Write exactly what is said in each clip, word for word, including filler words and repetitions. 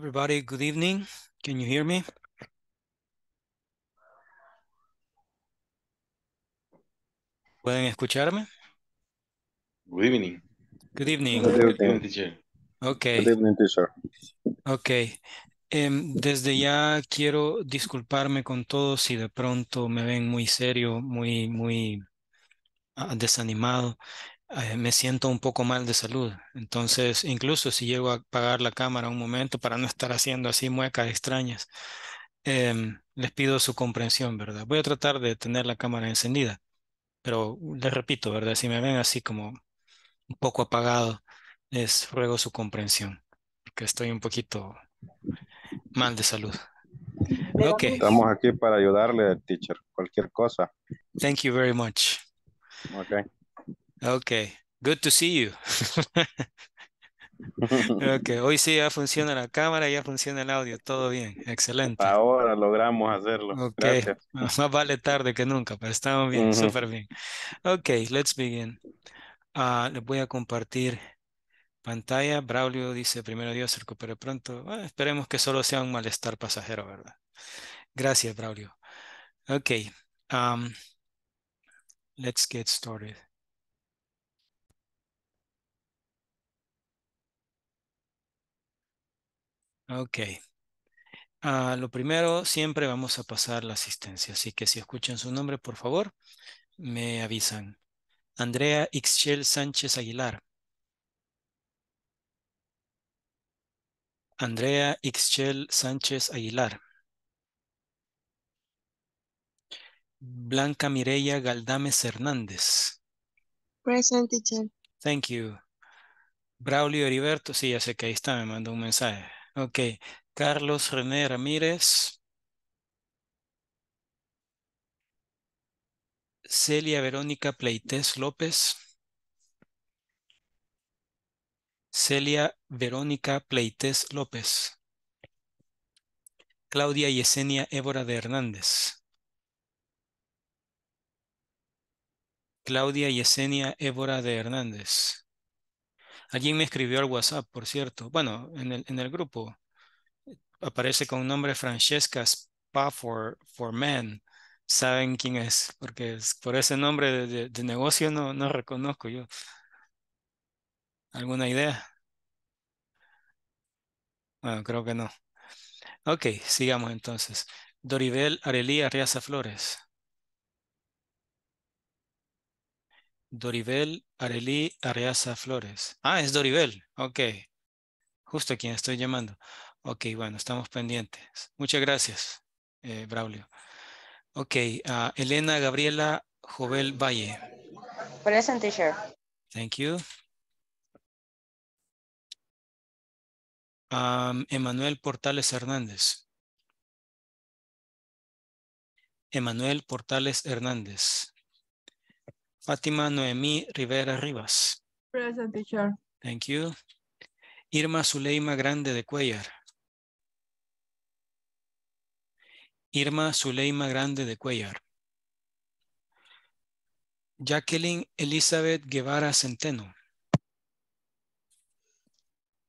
Everybody, good evening. Can you hear me? ¿Pueden escucharme? Good evening. Good evening. Good evening, teacher. Okay. Good evening, teacher. Okay. Um, desde ya quiero disculparme con todos si de pronto me ven muy serio, muy, muy uh, desanimado. Me siento un poco mal de salud, entonces incluso si llego a apagar la cámara un momento para no estar haciendo así muecas extrañas, eh, les pido su comprensión, ¿verdad? Voy a tratar de tener la cámara encendida, pero les repito, ¿verdad? Si me ven así como un poco apagado, les ruego su comprensión, porque estoy un poquito mal de salud. Okay. Estamos aquí para ayudarle, teacher, cualquier cosa. Thank you very much. Okay. Okay, good to see you. Okay, hoy sí ya funciona la cámara, ya funciona el audio, todo bien, excelente. Ahora logramos hacerlo. Okay, gracias. Más vale tarde que nunca, pero estamos bien, uh-huh. Súper bien. Okay, let's begin. Uh, les voy a compartir pantalla. Braulio dice, primero Dios se recupere pronto. Bueno, esperemos que solo sea un malestar pasajero, ¿verdad? Gracias, Braulio. Okay, um, let's get started. Ok. Uh, lo primero, siempre vamos a pasar la asistencia. Así que si escuchan su nombre, por favor, me avisan. Andrea Ixchel Sánchez Aguilar. Andrea Ixchel Sánchez Aguilar. Blanca Mireya Galdames Hernández. Present, teacher. Thank you. Braulio Heriberto. Sí, ya sé que ahí está, me mandó un mensaje. Ok, Carlos René Ramírez. Celia Verónica Pleites López. Celia Verónica Pleites López. Claudia Yesenia Évora de Hernández. Claudia Yesenia Évora de Hernández. Alguien me escribió al WhatsApp, por cierto. Bueno, en el, en el grupo aparece con un nombre Francesca Spa for, for Men. ¿Saben quién es? Porque es, por ese nombre de, de, de negocio no, no reconozco yo. ¿Alguna idea? Bueno, creo que no. Ok, sigamos entonces. Doribel Arelí Arriaza Flores. Doribel Arelí Arriaza Flores. Ah, es Doribel. Ok. Justo a quien estoy llamando. Ok, bueno, estamos pendientes. Muchas gracias, eh, Braulio. Ok, uh, Elena Gabriela Jovel Valle. Present, teacher. Thank you. Um, Emanuel Portales Hernández. Emanuel Portales Hernández. Fátima Noemí Rivera Rivas. Present, teacher. Thank you. Irma Zuleima Grande de Cuellar. Irma Zuleima Grande de Cuellar. Jacqueline Elizabeth Guevara Centeno.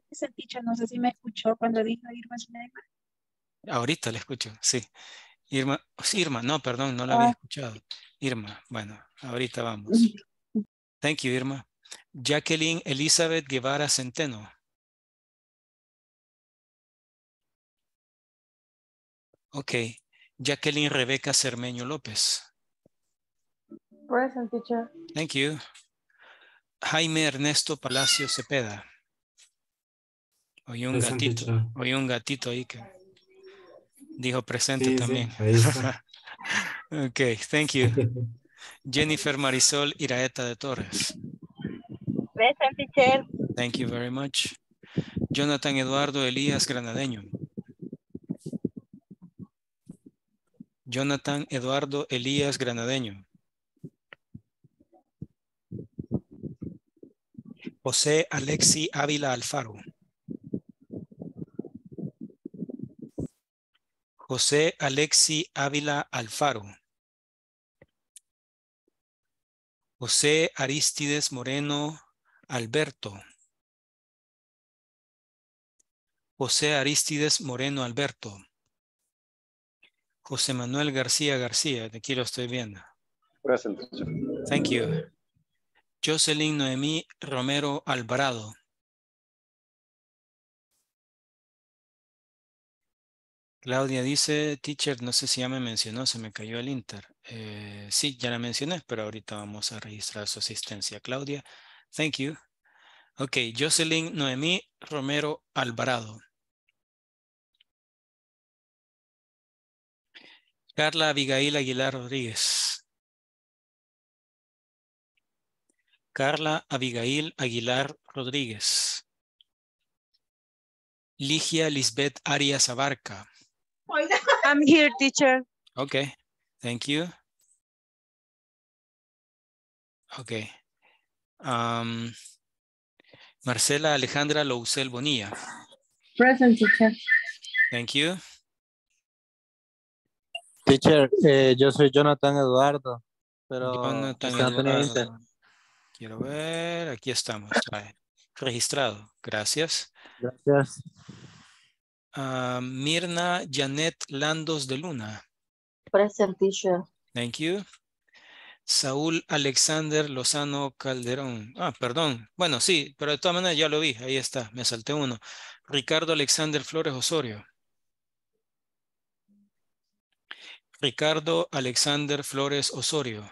Present, teacher. No sé si me escuchó cuando dijo Irma Zuleima. Ahorita la escucho, sí. Irma, Irma, no, perdón, no la había escuchado. Irma, bueno, ahorita vamos. Thank you, Irma. Jacqueline Elizabeth Guevara Centeno. Ok. Jacqueline Rebeca Cermeño López. Present, teacher. Thank you. Jaime Ernesto Palacio Cepeda. Oye un present, gatito, teacher. Oye un gatito ahí que... Dijo presente sí, también. Sí, ahí está. Ok, thank you. Jennifer Marisol Iraeta de Torres. Present, teacher. Thank you very much. Jonathan Eduardo Elías Granadeño. Jonathan Eduardo Elías Granadeño. José Alexi Ávila Alfaro. José Alexi Ávila Alfaro. José Aristides Moreno Alberto. José Aristides Moreno Alberto. José Manuel García García. Aquí lo estoy viendo. Present. Thank you. Jocelyn Noemí Romero Alvarado. Claudia dice, teacher, no sé si ya me mencionó, se me cayó el Inter. Eh, sí, ya la mencioné, pero ahorita vamos a registrar su asistencia. Claudia, thank you. Ok, Jocelyn Noemí Romero Alvarado. Carla Abigail Aguilar Rodríguez. Carla Abigail Aguilar Rodríguez. Ligia Lisbeth Arias Abarca. I'm here, teacher. Okay, thank you. Okay. Um, Marcela Alejandra Lousel Bonilla. Present, teacher. Thank you. Teacher, eh, yo soy Jonathan Eduardo, pero Jonathan Eduardo. Quiero ver, aquí estamos. Bye. Registrado. Gracias. Gracias. Uh, Mirna Janet Landos de Luna. Present, teacher. Thank you. Saúl Alexander Lozano Calderón. Ah, perdón. Bueno, sí, pero de todas maneras ya lo vi. Ahí está. Me salté uno. Ricardo Alexander Flores Osorio. Ricardo Alexander Flores Osorio.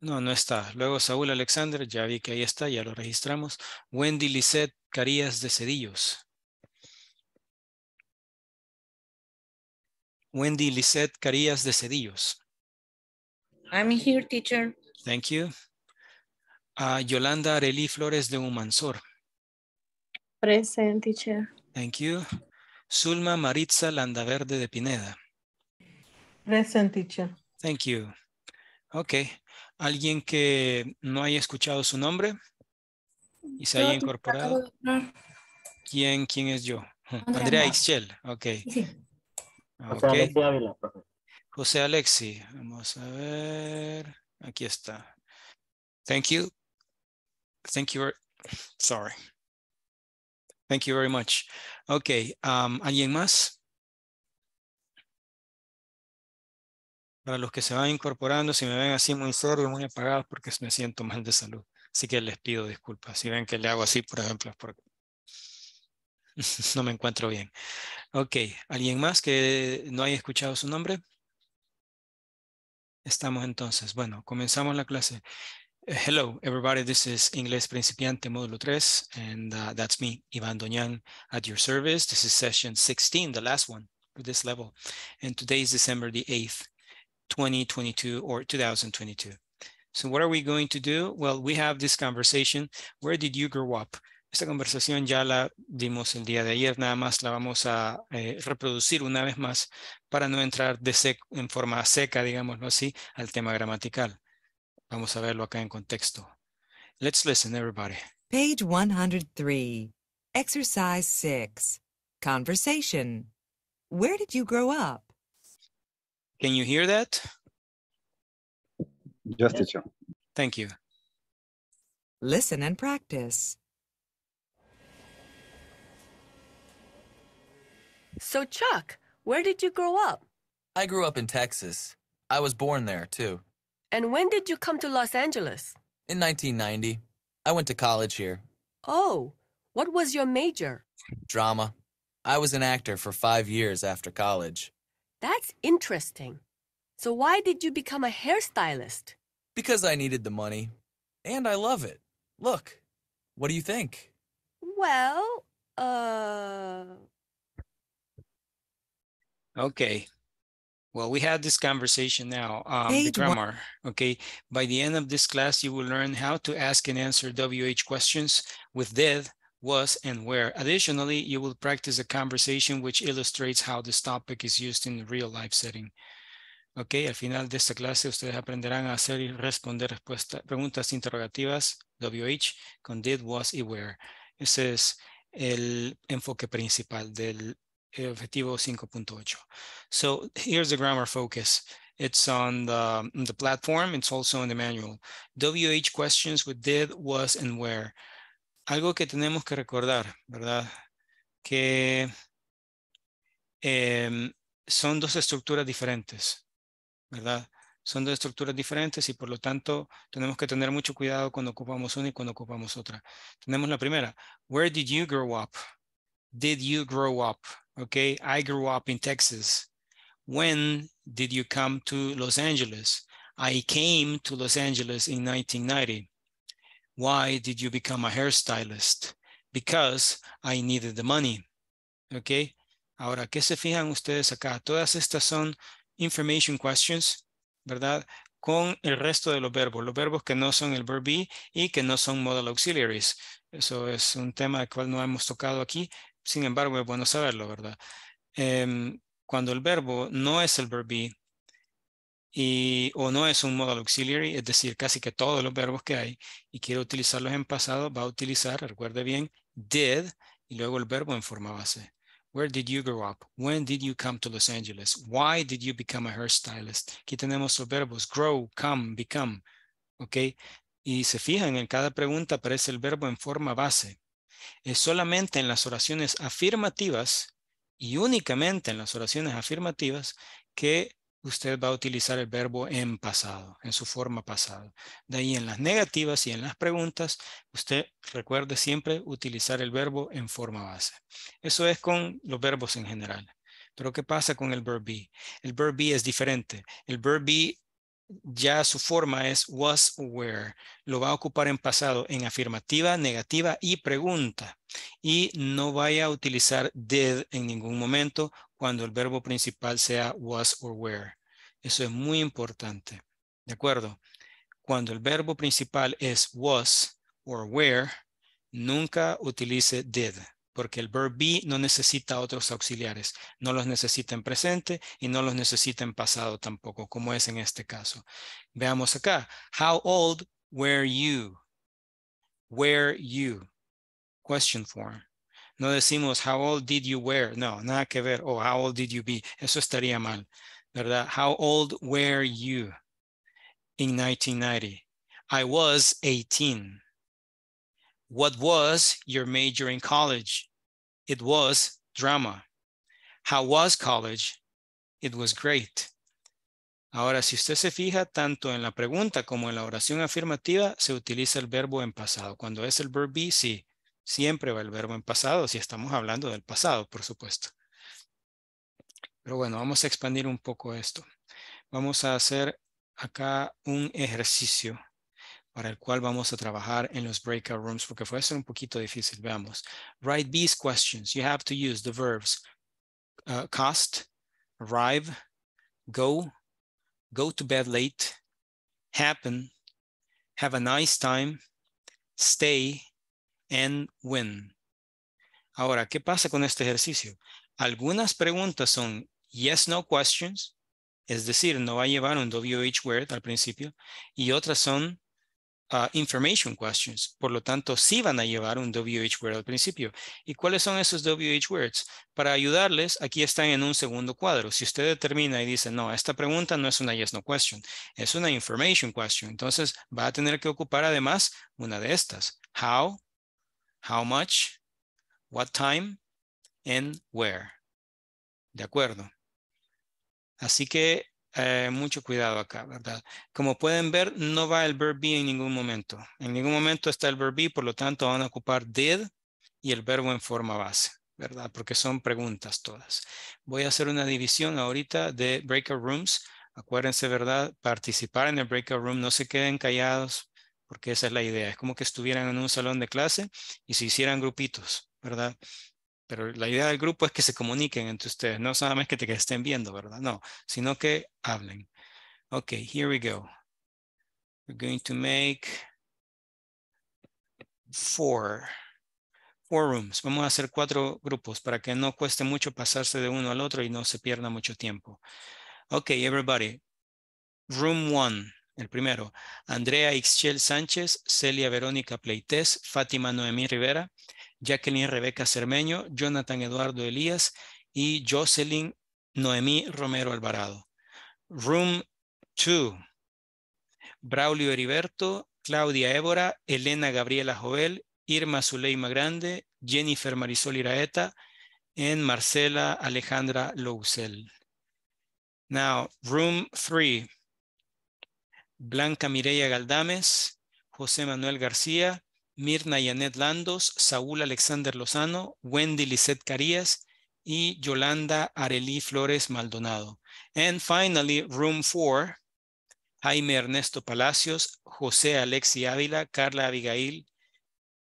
No, no está. Luego Saúl Alexander, ya vi que ahí está, ya lo registramos. Wendy Lisette Carías de Cedillos. Wendy Lisette Carías de Cedillos. I'm here, teacher. Thank you. Uh, Yolanda Arely Flores de Humansor. Present, teacher. Thank you. Zulma Maritza Landaverde de Pineda. Present, teacher. Thank you. Okay. ¿Alguien que no haya escuchado su nombre y se haya incorporado? ¿Quién, quién es yo? Andrea Ixchel. Ok. okay. José Alexi. Vamos a ver. Aquí está. Thank you. Thank you. Very, sorry. Thank you very much. Ok. Um, ¿Alguien más? Para los que se van incorporando, si me ven así muy serio, muy apagados, porque me siento mal de salud. Así que les pido disculpas. Si ven que le hago así, por ejemplo, es porque no me encuentro bien. Ok, ¿alguien más que no haya escuchado su nombre? Estamos entonces. Bueno, comenzamos la clase. Uh, hello, everybody. This is Inglés Principiante, Módulo tres. And uh, that's me, Iván Doñán, at your service. This is session sixteen, the last one for this level. And today is December the eighth. twenty twenty-two or two thousand twenty-two. So what are we going to do? Well, we have this conversation. Where did you grow up? Esta conversación ya la dimos el día de ayer, nada más la vamos a eh, reproducir una vez más para no entrar de sec en forma seca, digámoslo así, al tema gramatical. Vamos a verlo acá en contexto. Let's listen, everybody. Page one hundred three, exercise six, conversation. Where did you grow up? Can you hear that? Yes, teacher. Thank you. Listen and practice. So, Chuck, where did you grow up? I grew up in Texas. I was born there, too. And when did you come to Los Angeles? In nineteen ninety. I went to college here. Oh, what was your major? Drama. I was an actor for five years after college. That's interesting. So why did you become a hairstylist? Because I needed the money. And I love it. Look, what do you think? Well, uh... okay. Well, we had this conversation now, um, the grammar. Okay. By the end of this class, you will learn how to ask and answer W H questions with did, was, and where. Additionally, you will practice a conversation which illustrates how this topic is used in the real life setting. Ok, al final de esta clase ustedes aprenderán a hacer y responder respuesta, preguntas interrogativas, W H, con did, was y where. Ese es el enfoque principal del objetivo cinco punto ocho. So here's the grammar focus. It's on the, the platform. It's also in the manual. W H questions with did, was, and where. algo que tenemos que recordar, ¿verdad? Que eh, son dos estructuras diferentes, ¿verdad? Son dos estructuras diferentes y por lo tanto tenemos que tener mucho cuidado cuando ocupamos una y cuando ocupamos otra. Tenemos la primera. Where did you grow up? Did you grow up? Okay, I grew up in Texas. When did you come to Los Angeles? I came to Los Angeles in nineteen ninety. Why did you become a hairstylist? Because I needed the money. Okay. Ahora, ¿qué se fijan ustedes acá? Todas estas son information questions, ¿verdad? Con el resto de los verbos. Los verbos que no son el verb be y que no son modal auxiliaries. Eso es un tema del cual no hemos tocado aquí. Sin embargo, es bueno saberlo, ¿verdad? Eh, cuando el verbo no es el verb be, Y, o no es un modal auxiliary, es decir, casi que todos los verbos que hay y quiero utilizarlos en pasado, va a utilizar, recuerde bien, did y luego el verbo en forma base. Where did you grow up? When did you come to Los Angeles? Why did you become a hairstylist? Aquí tenemos los verbos grow, come, become. ¿Ok? Y se fijan, en cada pregunta aparece el verbo en forma base. Es solamente en las oraciones afirmativas y únicamente en las oraciones afirmativas que usted va a utilizar el verbo en pasado, en su forma pasada. De ahí en las negativas y en las preguntas, usted recuerde siempre utilizar el verbo en forma base. Eso es con los verbos en general. Pero ¿qué pasa con el verb be? El verb be es diferente. El verb be ya su forma es was or were. Lo va a ocupar en pasado, en afirmativa, negativa y pregunta. Y no vaya a utilizar did en ningún momento cuando el verbo principal sea was or were. Eso es muy importante. ¿De acuerdo? Cuando el verbo principal es was or were, nunca utilice did, porque el verb be no necesita otros auxiliares. No los necesita en presente y no los necesita en pasado tampoco, como es en este caso. Veamos acá. How old were you? Were you? Question form. No decimos, how old did you wear? No, nada que ver. O, how old did you be? Eso estaría mal, ¿verdad? How old were you in nineteen ninety? I was eighteen. What was your major in college? It was drama. How was college? It was great. Ahora, si usted se fija, tanto en la pregunta como en la oración afirmativa, se utiliza el verbo en pasado. Cuando es el verb be, sí. Siempre va el verbo en pasado, si estamos hablando del pasado, por supuesto. Pero bueno, vamos a expandir un poco esto. Vamos a hacer acá un ejercicio para el cual vamos a trabajar en los breakout rooms, porque puede ser un poquito difícil. Veamos. Write these questions. You have to use the verbs uh, cost, arrive, go, go to bed late, happen, have a nice time, stay, and when. Ahora, ¿qué pasa con este ejercicio? Algunas preguntas son yes, no questions, es decir, no va a llevar un W H word al principio, y otras son uh, information questions, por lo tanto, sí van a llevar un W H word al principio. ¿Y cuáles son esos W H words? Para ayudarles, aquí están en un segundo cuadro. Si usted determina y dice, no, esta pregunta no es una yes, no question, es una information question, entonces va a tener que ocupar además una de estas. How, how much, what time, and where. De acuerdo. Así que eh, mucho cuidado acá, ¿verdad? Como pueden ver, no va el verb be en ningún momento. En ningún momento está el verb be, por lo tanto van a ocupar did y el verbo en forma base, ¿verdad? Porque son preguntas todas. Voy a hacer una división ahorita de breakout rooms. Acuérdense, ¿verdad? Participar en el breakout room, no se queden callados, porque esa es la idea. Es como que estuvieran en un salón de clase y se hicieran grupitos, ¿verdad? Pero la idea del grupo es que se comuniquen entre ustedes, no nada más que te que estén viendo, ¿verdad? No, sino que hablen. Ok, here we go. We're going to make four, four rooms. Vamos a hacer cuatro grupos para que no cueste mucho pasarse de uno al otro y no se pierda mucho tiempo. Ok, everybody. Room one. El primero, Andrea Ixchel Sánchez, Celia Verónica Pleites, Fátima Noemí Rivera, Jacqueline Rebeca Cermeño, Jonathan Eduardo Elías y Jocelyn Noemí Romero Alvarado. Room two, Braulio Heriberto, Claudia Évora, Elena Gabriela Joel, Irma Zuleima Grande, Jennifer Marisol Iraeta, and Marcela Alejandra Lousel. Now, room three, Blanca Mireya Galdames, José Manuel García, Mirna Yanet Landos, Saúl Alexander Lozano, Wendy Lisette Carías, y Yolanda Arelí Flores Maldonado. And finally, room four, Jaime Ernesto Palacios, José Alexi Ávila, Carla Abigail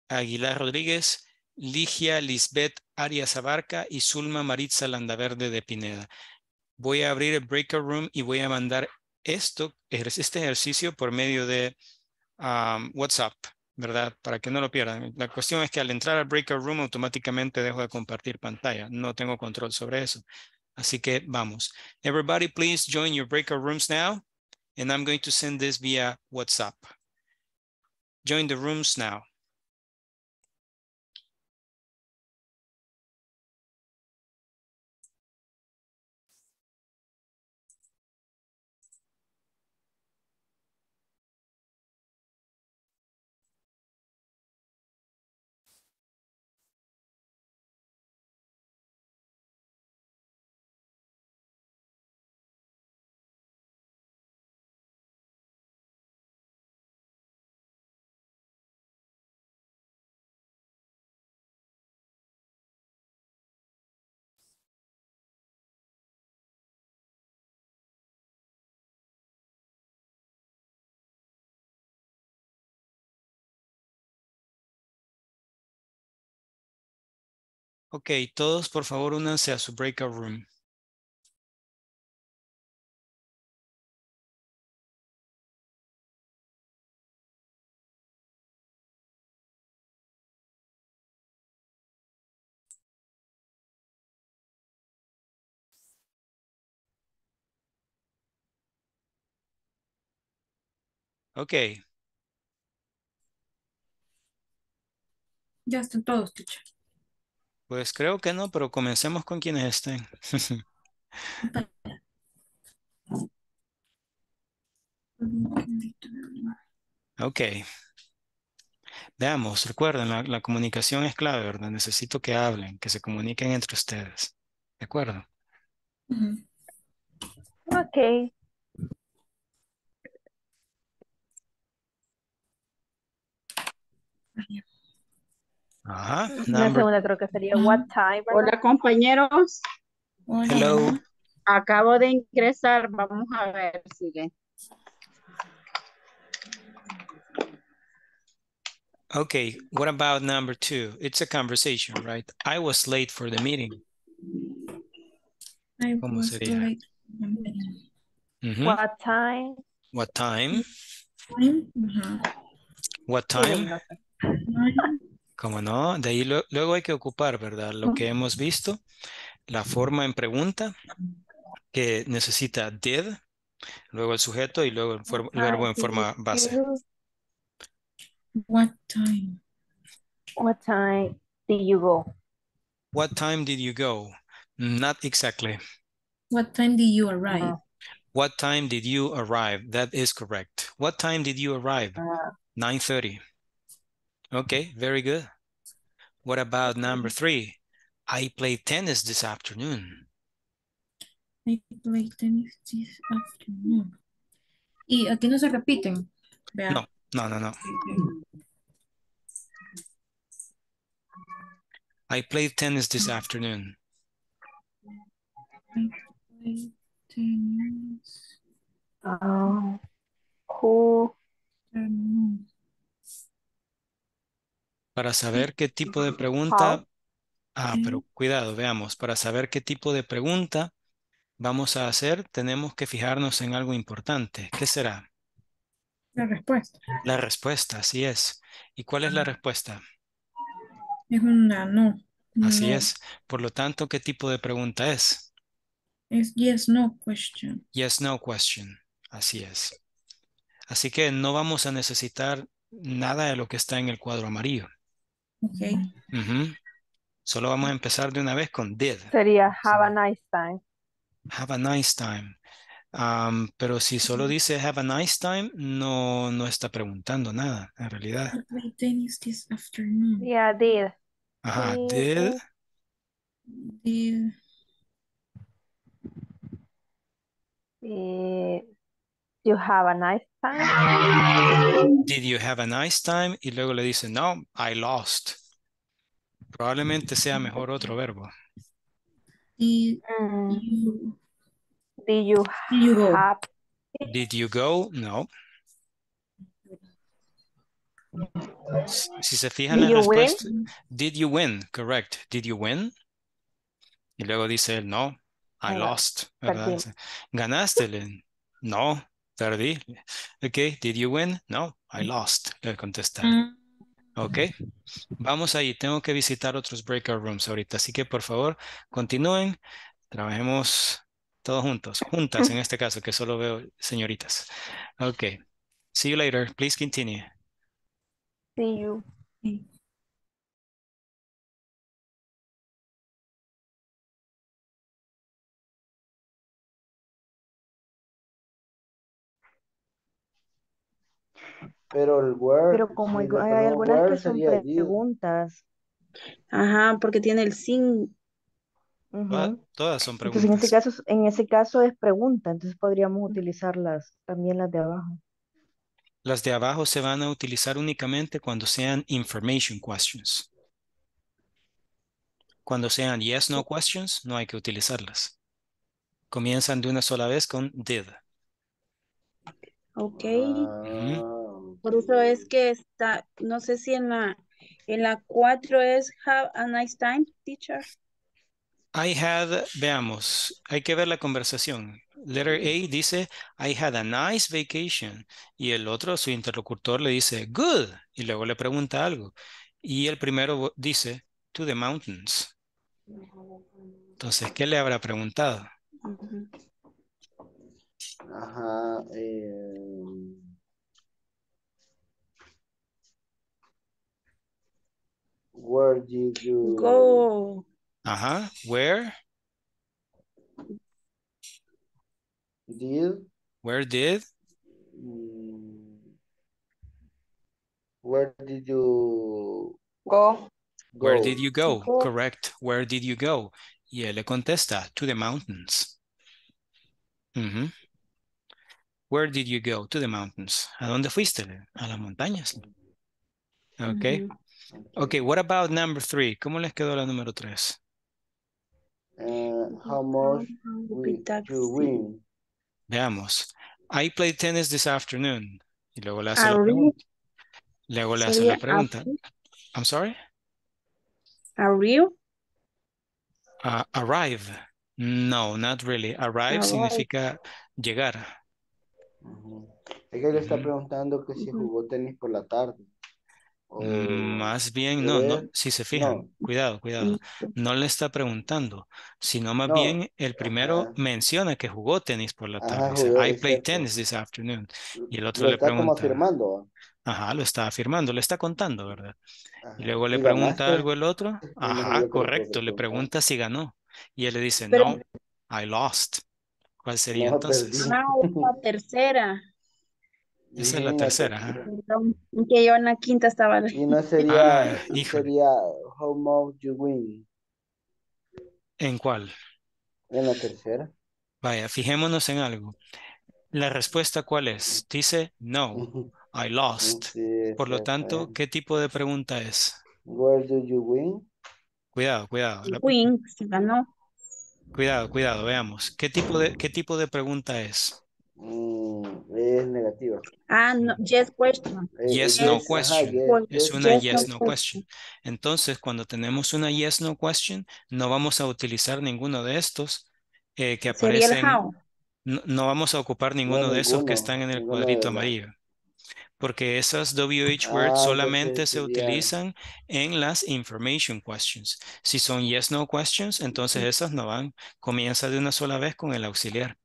Aguilar Rodríguez, Ligia Lisbeth Arias Abarca y Zulma Maritza Landaverde de Pineda. Voy a abrir el breaker room y voy a mandar esto, este ejercicio por medio de um, WhatsApp, ¿verdad? Para que no lo pierdan. La cuestión es que al entrar al breaker room automáticamente dejo de compartir pantalla. No tengo control sobre eso. Así que vamos. Everybody, please join your breaker rooms now. And I'm going to send this via WhatsApp. Join the rooms now. Ok, todos por favor únanse a su breakout room. Ok. Ya están todos, teacher. Pues creo que no, pero comencemos con quienes estén. Ok. Veamos, recuerden, la, la comunicación es clave, ¿verdad? Necesito que hablen, que se comuniquen entre ustedes. ¿De acuerdo? Ok. Ajá. La segunda creo que sería what time. Hola compañeros. Hello. Acabo de ingresar. Vamos a ver. Sigue. Okay. What about number two? It's a conversation, right? I was late for the meeting. I ¿Cómo was sería? Late. Mm-hmm. What time? What time? Mm-hmm. What time? Como no, de ahí lo, luego hay que ocupar, ¿verdad? Lo que hemos visto, la forma en pregunta que necesita did, luego el sujeto y luego, el for, luego en forma base. What time? What time did you go? What time did you go? Not exactly. What time did you arrive? Uh, what time did you arrive? That is correct. What time did you arrive? Uh, nine thirty. Okay, very good. What about number three? I played tennis this afternoon. I played tennis this afternoon. Y aquí no se repiten. Vea. No, no, no, no. I played tennis this afternoon. I played tennis. Oh, cool. Um, Para saber qué tipo de pregunta, ah, pero cuidado, veamos, para saber qué tipo de pregunta vamos a hacer, tenemos que fijarnos en algo importante. ¿Qué será? La respuesta. La respuesta, así es. ¿Y cuál es la respuesta? Es una no. no. Así es. Por lo tanto, ¿qué tipo de pregunta es? Es yes, no question. Yes, no question. Así es. Así que no vamos a necesitar nada de lo que está en el cuadro amarillo. Okay. Uh-huh. Solo vamos a empezar de una vez con did. Sería have a nice time. Have a nice time. Um, pero si solo dice have a nice time, no, no está preguntando nada, en realidad. I played tennis this afternoon. Yeah, did. Ajá, did. Did. Did you have a nice time? Did you have a nice time? Y luego le dice, no, I lost. Probablemente sea mejor otro verbo. Did you... Did you, you go? Have... Did you go? No. Si se fijan en la respuesta. Win? Did you win? Correct. Did you win? Y luego dice él, no, I lost. ¿Verdad? Ganaste. No, perdí. Ok, did you win? No, I lost. Le contestaron. Ok, vamos ahí. Tengo que visitar otros breakout rooms ahorita. Así que por favor, continúen. Trabajemos... Todos juntos, juntas en este caso, que solo veo señoritas. Okay. See you later. Please continue. See you. Pero el word... Pero como el, hay, hay algunas que son preguntas. Ajá, porque tiene el sin... Uh-huh. Todas son preguntas. Entonces, en, este caso, en ese caso es pregunta, entonces podríamos utilizarlas también las de abajo. Las de abajo se van a utilizar únicamente cuando sean information questions. Cuando sean yes, no questions, no hay que utilizarlas. Comienzan de una sola vez con did. Ok. Uh-huh. Por eso es que está, no sé si en la en la cuatro es have a nice time, teacher. I had, veamos, hay que ver la conversación. Letter A dice, I had a nice vacation. Y el otro, su interlocutor, le dice, good. Y luego le pregunta algo. Y el primero dice, to the mountains. Entonces, ¿qué le habrá preguntado? Ajá. Eh... Where did you go? Ajá, where? Did? Where did? Where did you go? Where did you go? go? Correct. Where did you go? Y él le contesta, to the mountains. Uh-huh. Where did you go? To the mountains. ¿A dónde fuiste? A las montañas. Okay. Uh-huh. Okay, what about number three? ¿Cómo les quedó la número tres? Uh, how much do win? Veamos. I played tennis this afternoon. Y luego le hace la pregunta. Luego le hace la pregunta. I'm sorry? Are you? Uh, arrive. No, not really. Arrive no, significa right. Llegar. Uh-huh. Es que le está preguntando que si jugó tenis por la tarde. O... Más bien, no, no, si se fijan, no. cuidado, cuidado, no le está preguntando, sino más no. bien el primero ajá. menciona que jugó tenis por la tarde, ajá, jugué, I played tennis this afternoon, y el otro le pregunta, lo está como afirmando. Ajá, lo está afirmando, le está contando, ¿verdad? Ajá. Y luego le ¿Y pregunta algo el otro, ajá, correcto, le pregunta si ganó, y él le dice, pero... no, I lost, ¿cuál sería no, entonces? No, la tercera. Esa es la tercera. Perdón, que yo en la quinta estaba. Y no sería, ah, y sería how much you win. ¿En cuál? En la tercera. Vaya, fijémonos en algo. La respuesta, ¿cuál es? Dice, no, I lost. Sí, por lo tanto, ¿qué tipo de pregunta es? Where do you win? Cuidado, cuidado. La... Win, se ganó. Cuidado, cuidado, veamos. ¿Qué tipo de, qué tipo de pregunta es? Mm, es negativa. Ah, no, yes question. Yes, yes no question. Ajá, yes, es yes, una yes, yes no question. question. Entonces, cuando tenemos una yes no question, no vamos a utilizar ninguno de estos eh, que aparecen. No, no vamos a ocupar ninguno no, de esos ninguno, que están en el cuadrito amarillo. Porque esas W H words ah, solamente se utilizan en las information questions. Si son yes no questions, entonces esas no van. Comienza de una sola vez con el auxiliar,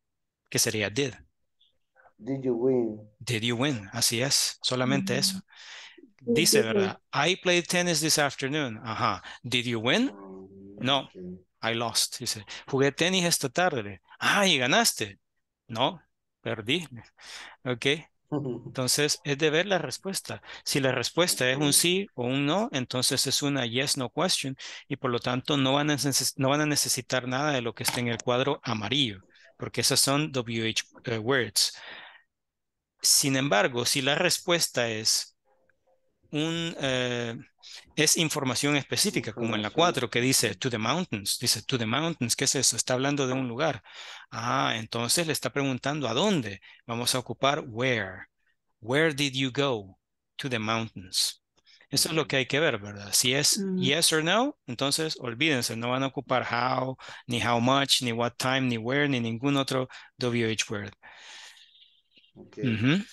que sería did. Did you win? Did you win? Así es, solamente mm-hmm. eso. Dice, ¿verdad? I played tennis this afternoon. Ajá. Did you win? No, I lost. Dice, jugué tenis esta tarde. Ah, y ganaste. No, perdí. Ok. Entonces es de ver la respuesta. Si la respuesta es un sí o un no, entonces es una yes no question y por lo tanto no van a, no van a necesitar nada de lo que está en el cuadro amarillo, porque esas son W H words. Sin embargo, si la respuesta es un eh, es información específica, como en la cuatro que dice to the mountains, dice to the mountains, ¿qué es eso? Está hablando de un lugar. Ah, entonces le está preguntando a dónde. Vamos a ocupar where. Where did you go? To the mountains. Eso es lo que hay que ver, ¿verdad? Si es yes or no, entonces olvídense, no van a ocupar how, ni how much, ni what time, ni where, ni ningún otro W H word. Okay. Uh-huh.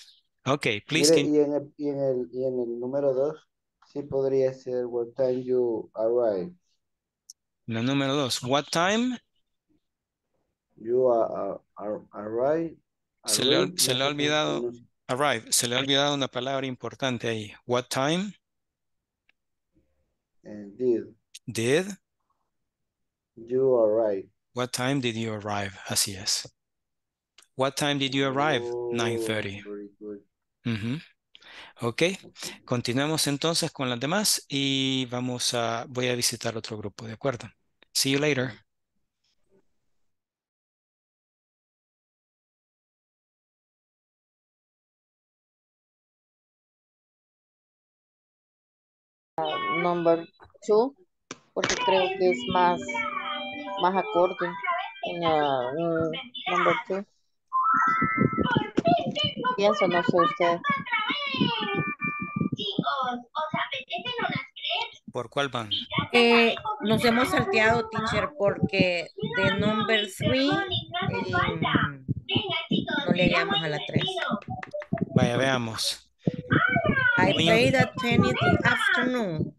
Ok, please. Mire, y, en el, y, en el, y en el número dos, sí podría ser what time you arrive. La número dos, what time you are, are, arrive. Se arrive, le, se no le ha olvidado, no sé. Arrive, se le ha olvidado una palabra importante ahí. What time? And did. Did? You arrive. What time did you arrive? Así es. What time did you arrive? Oh, nine thirty. Very good. Uh-huh. Ok, continuamos entonces con las demás y vamos a, voy a visitar otro grupo, ¿de acuerdo? See you later. Uh, number two, porque creo que es más, más acorde en uh, number two. Pienso, no sé usted. ¿Por cuál van? Eh, nos hemos salteado, teacher, porque de number three eh, no le llegamos a la tres. Vaya, veamos. I paid at ten in the afternoon.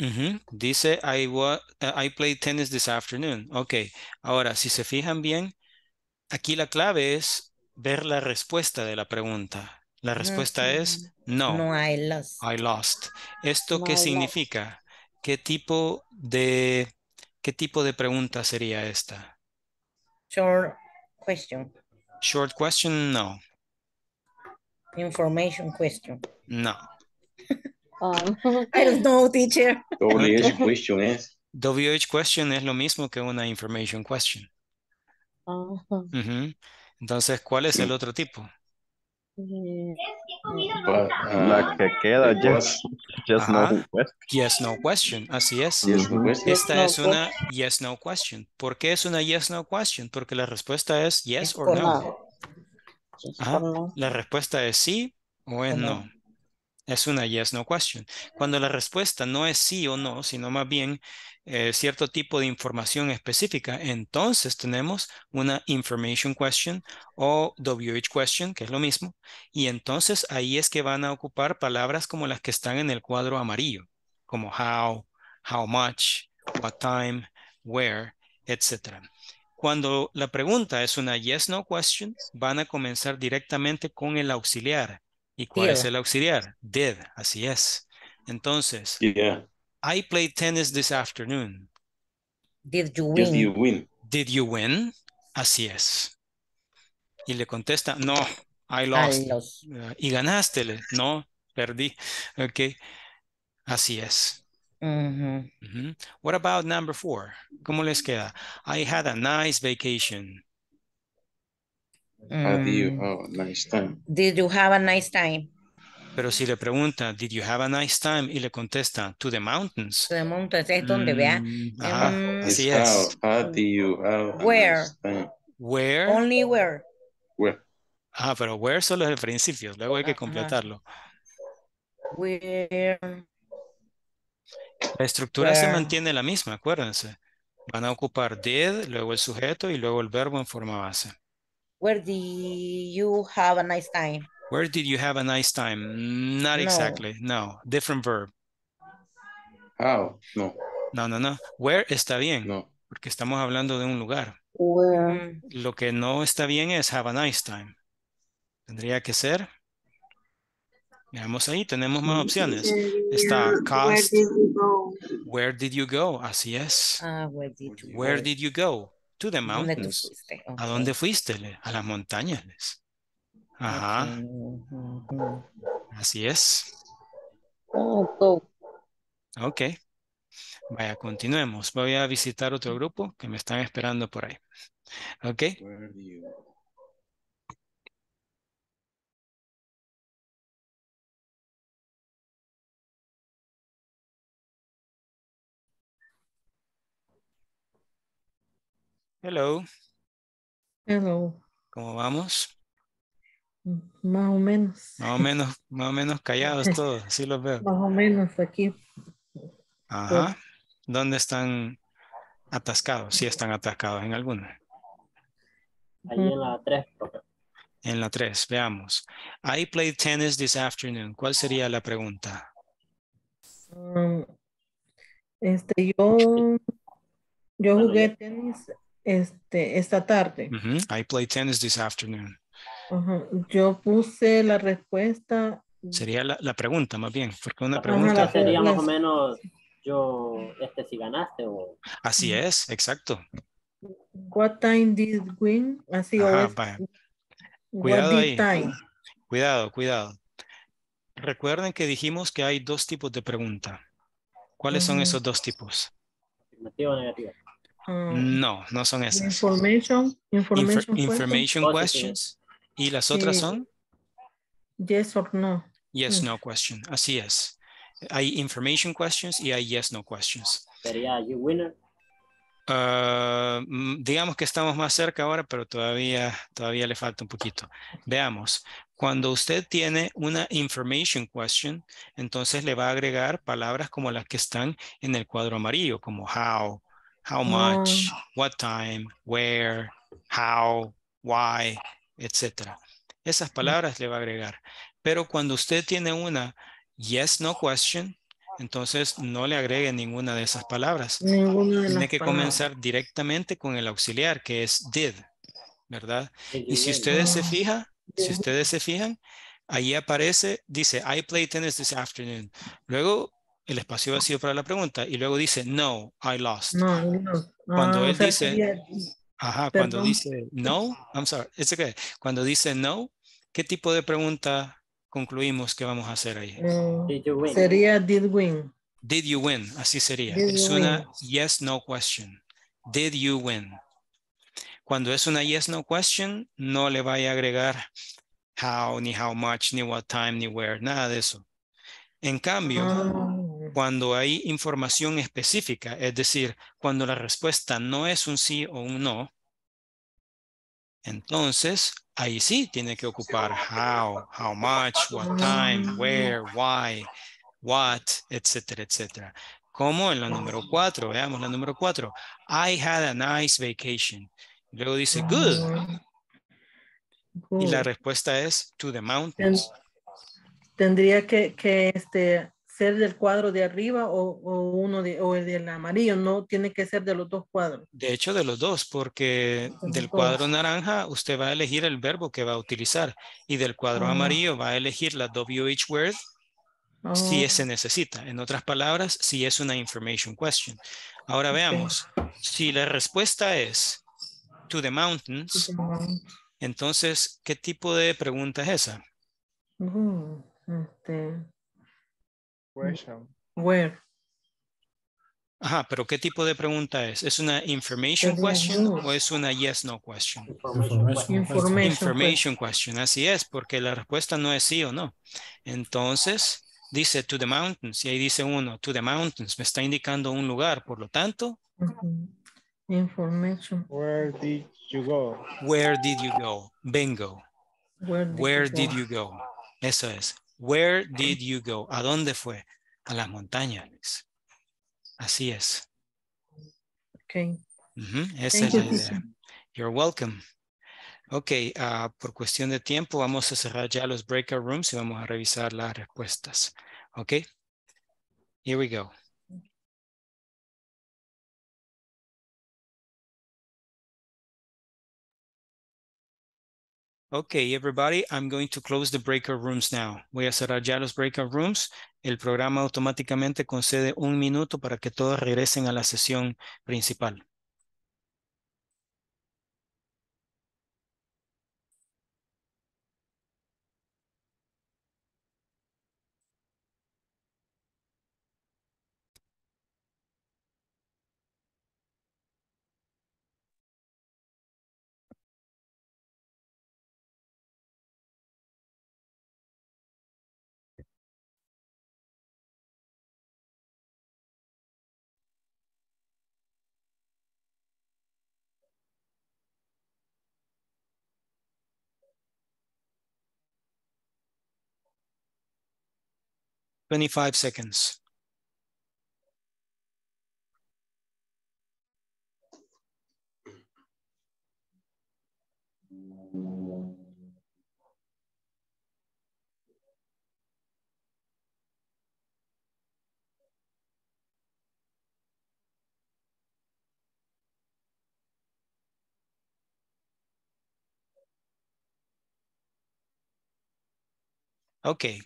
Uh-huh. Dice, I, uh, I played tennis this afternoon. Ok, ahora, si se fijan bien, aquí la clave es ver la respuesta de la pregunta. La respuesta no, es no. No, I lost. I lost. ¿Esto no, qué I significa? Lost. ¿Qué tipo de qué tipo de pregunta sería esta? Short question. Short question, no. Information question. No. um, I don't know, teacher. W H question es. W H question es lo mismo que una information question. Uh-huh. Entonces, ¿cuál es el otro tipo? Uh, la que queda, yes, yes no question. Yes, no question, así es. Yes, no question. Esta yes, es no una question. Yes, no question. ¿Por qué es una yes, no question? Porque la respuesta es yes o no. Ajá. La respuesta es sí o es no. Es una yes, no question. Cuando la respuesta no es sí o no, sino más bien eh, cierto tipo de información específica, entonces tenemos una information question o W H question, que es lo mismo, y entonces ahí es que van a ocupar palabras como las que están en el cuadro amarillo, como how, how much, what time, where, etcétera. Cuando la pregunta es una yes, no question, van a comenzar directamente con el auxiliar. ¿Y cuál yeah. es el auxiliar? Did, así es. Entonces, yeah. I played tennis this afternoon. Did you win? Did you win? Did you win? Así es. Y le contesta, no, I lost. I lost. Y ganaste, no, perdí. Ok, así es. Mm-hmm. Mm-hmm. What about number four? ¿Cómo les queda? I had a nice vacation. How do you have a nice time? Did you have a nice time? Pero si le pregunta, did you have a nice time? Y le contesta, to the mountains. To the mountains es donde mm, vea. Ah, um, así es. How, how do you have where? A nice time? Where? Only where. Where. Ah, pero where solo es el principio. Luego hay que completarlo. Where. La estructura where. Se mantiene la misma, acuérdense. Van a ocupar did, luego el sujeto y luego el verbo en forma base. Where did you have a nice time? Where did you have a nice time? Not no. exactly, no. Different verb. How? No. No, no, no. Where está bien. No. Porque estamos hablando de un lugar. Where. Lo que no está bien es have a nice time. Tendría que ser. Veamos ahí, tenemos más opciones. Está cost. Where did you go? Where did you go? Así es. Uh, where did you, where did you go? To the mountains. ¿Dónde okay. ¿A dónde fuiste, Les? A las montañas, Les. Ajá. Okay. Mm-hmm. Así es. Oh, ok. Vaya, continuemos. Voy a visitar otro grupo que me están esperando por ahí. Ok. Hello. Hello. ¿Cómo vamos? Más o menos. Más o menos, más o menos callados todos, sí los veo. Más o menos aquí. Ajá. ¿Dónde están atascados? Sí están atascados en alguna. Ahí en la tres. En la tres, veamos. I played tennis this afternoon. ¿Cuál sería la pregunta? Um, este, yo, yo jugué tenis este, esta tarde. Uh-huh. I played tennis this afternoon. Uh-huh. Yo puse la respuesta. Sería la, la pregunta más bien, porque una pregunta. Ajá, sería más o menos yo, este, si ganaste o. Así es, exacto. What time did win? Así Ajá, o es. Cuidado ahí. Time? Cuidado, cuidado. Recuerden que dijimos que hay dos tipos de pregunta. ¿Cuáles uh-huh. son esos dos tipos? Afirmativa o negativa. Uh, no, no son esas. Information, information, Inf information questions. questions. ¿Y las otras sí. son? Yes or no. Yes, no question. Así es. Hay information questions y hay yes, no questions. ¿Sería you winner? Uh, digamos que estamos más cerca ahora, pero todavía, todavía le falta un poquito. Veamos. Cuando usted tiene una information question, entonces le va a agregar palabras como las que están en el cuadro amarillo, como how, how much, no. what time, where, how, why, etcétera. Esas palabras le va a agregar. Pero cuando usted tiene una yes, no question, entonces no le agregue ninguna de esas palabras. Ninguna de Tiene que palabras. comenzar directamente con el auxiliar, que es did, ¿verdad? Y si ustedes se fijan, si ustedes se fijan, ahí aparece, dice, I play tennis this afternoon. Luego, el espacio vacío para la pregunta. Y luego dice, no, I lost. No, no. Cuando ah, él dice... Bien. Ajá, Perdón. cuando dice no, I'm sorry, it's okay. Cuando dice no, ¿qué tipo de pregunta concluimos que vamos a hacer ahí? Uh, did you win? Sería did win. Did you win, así sería. Did es una win? yes, no question. Did you win? Cuando es una yes, no question, no le vaya a agregar how, ni how much, ni what time, ni where, nada de eso. En cambio, oh. cuando hay información específica, es decir, cuando la respuesta no es un sí o un no, entonces ahí sí tiene que ocupar how, how much, what time, where, why, what, etcétera, etcétera. Como en la número cuatro, veamos la número cuatro. I had a nice vacation. Luego dice good. Y la respuesta es to the mountains. Tendría que, que este, ser del cuadro de arriba o, o uno de, o el del amarillo, no tiene que ser de los dos cuadros. De hecho, de los dos, porque Entonces, del cuadro naranja usted va a elegir el verbo que va a utilizar y del cuadro uh-huh. amarillo va a elegir la W H word uh-huh. si se necesita. En otras palabras, si es una information question. Ahora okay. veamos, si la respuesta es to the mountains, to the mountains. entonces, ¿qué tipo de pregunta es esa? Uh-huh. Este... Question. Where. Ajá, pero ¿qué tipo de pregunta es? ¿Es una information question no. o es una yes, no question? Information, information, information, information question. question. Así es, porque la respuesta no es sí o no. Entonces, dice to the mountains, y ahí dice uno, to the mountains, me está indicando un lugar, por lo tanto. Uh-huh. Information. Where did you go? Where did you go? Bingo. Where did, Where you, did go? you go? Eso es. Where did you go? ¿A dónde fue? A las montañas. Así es. Ok. Uh-huh. Esa es la idea. You're welcome. Ok, uh, por cuestión de tiempo vamos a cerrar ya los breakout rooms y vamos a revisar las respuestas. Ok. Here we go. Okay, everybody, I'm going to close the breakout rooms now. Voy a cerrar ya los breakout rooms. El programa automáticamente concede un minuto para que todos regresen a la sesión principal. twenty-five seconds. Okay,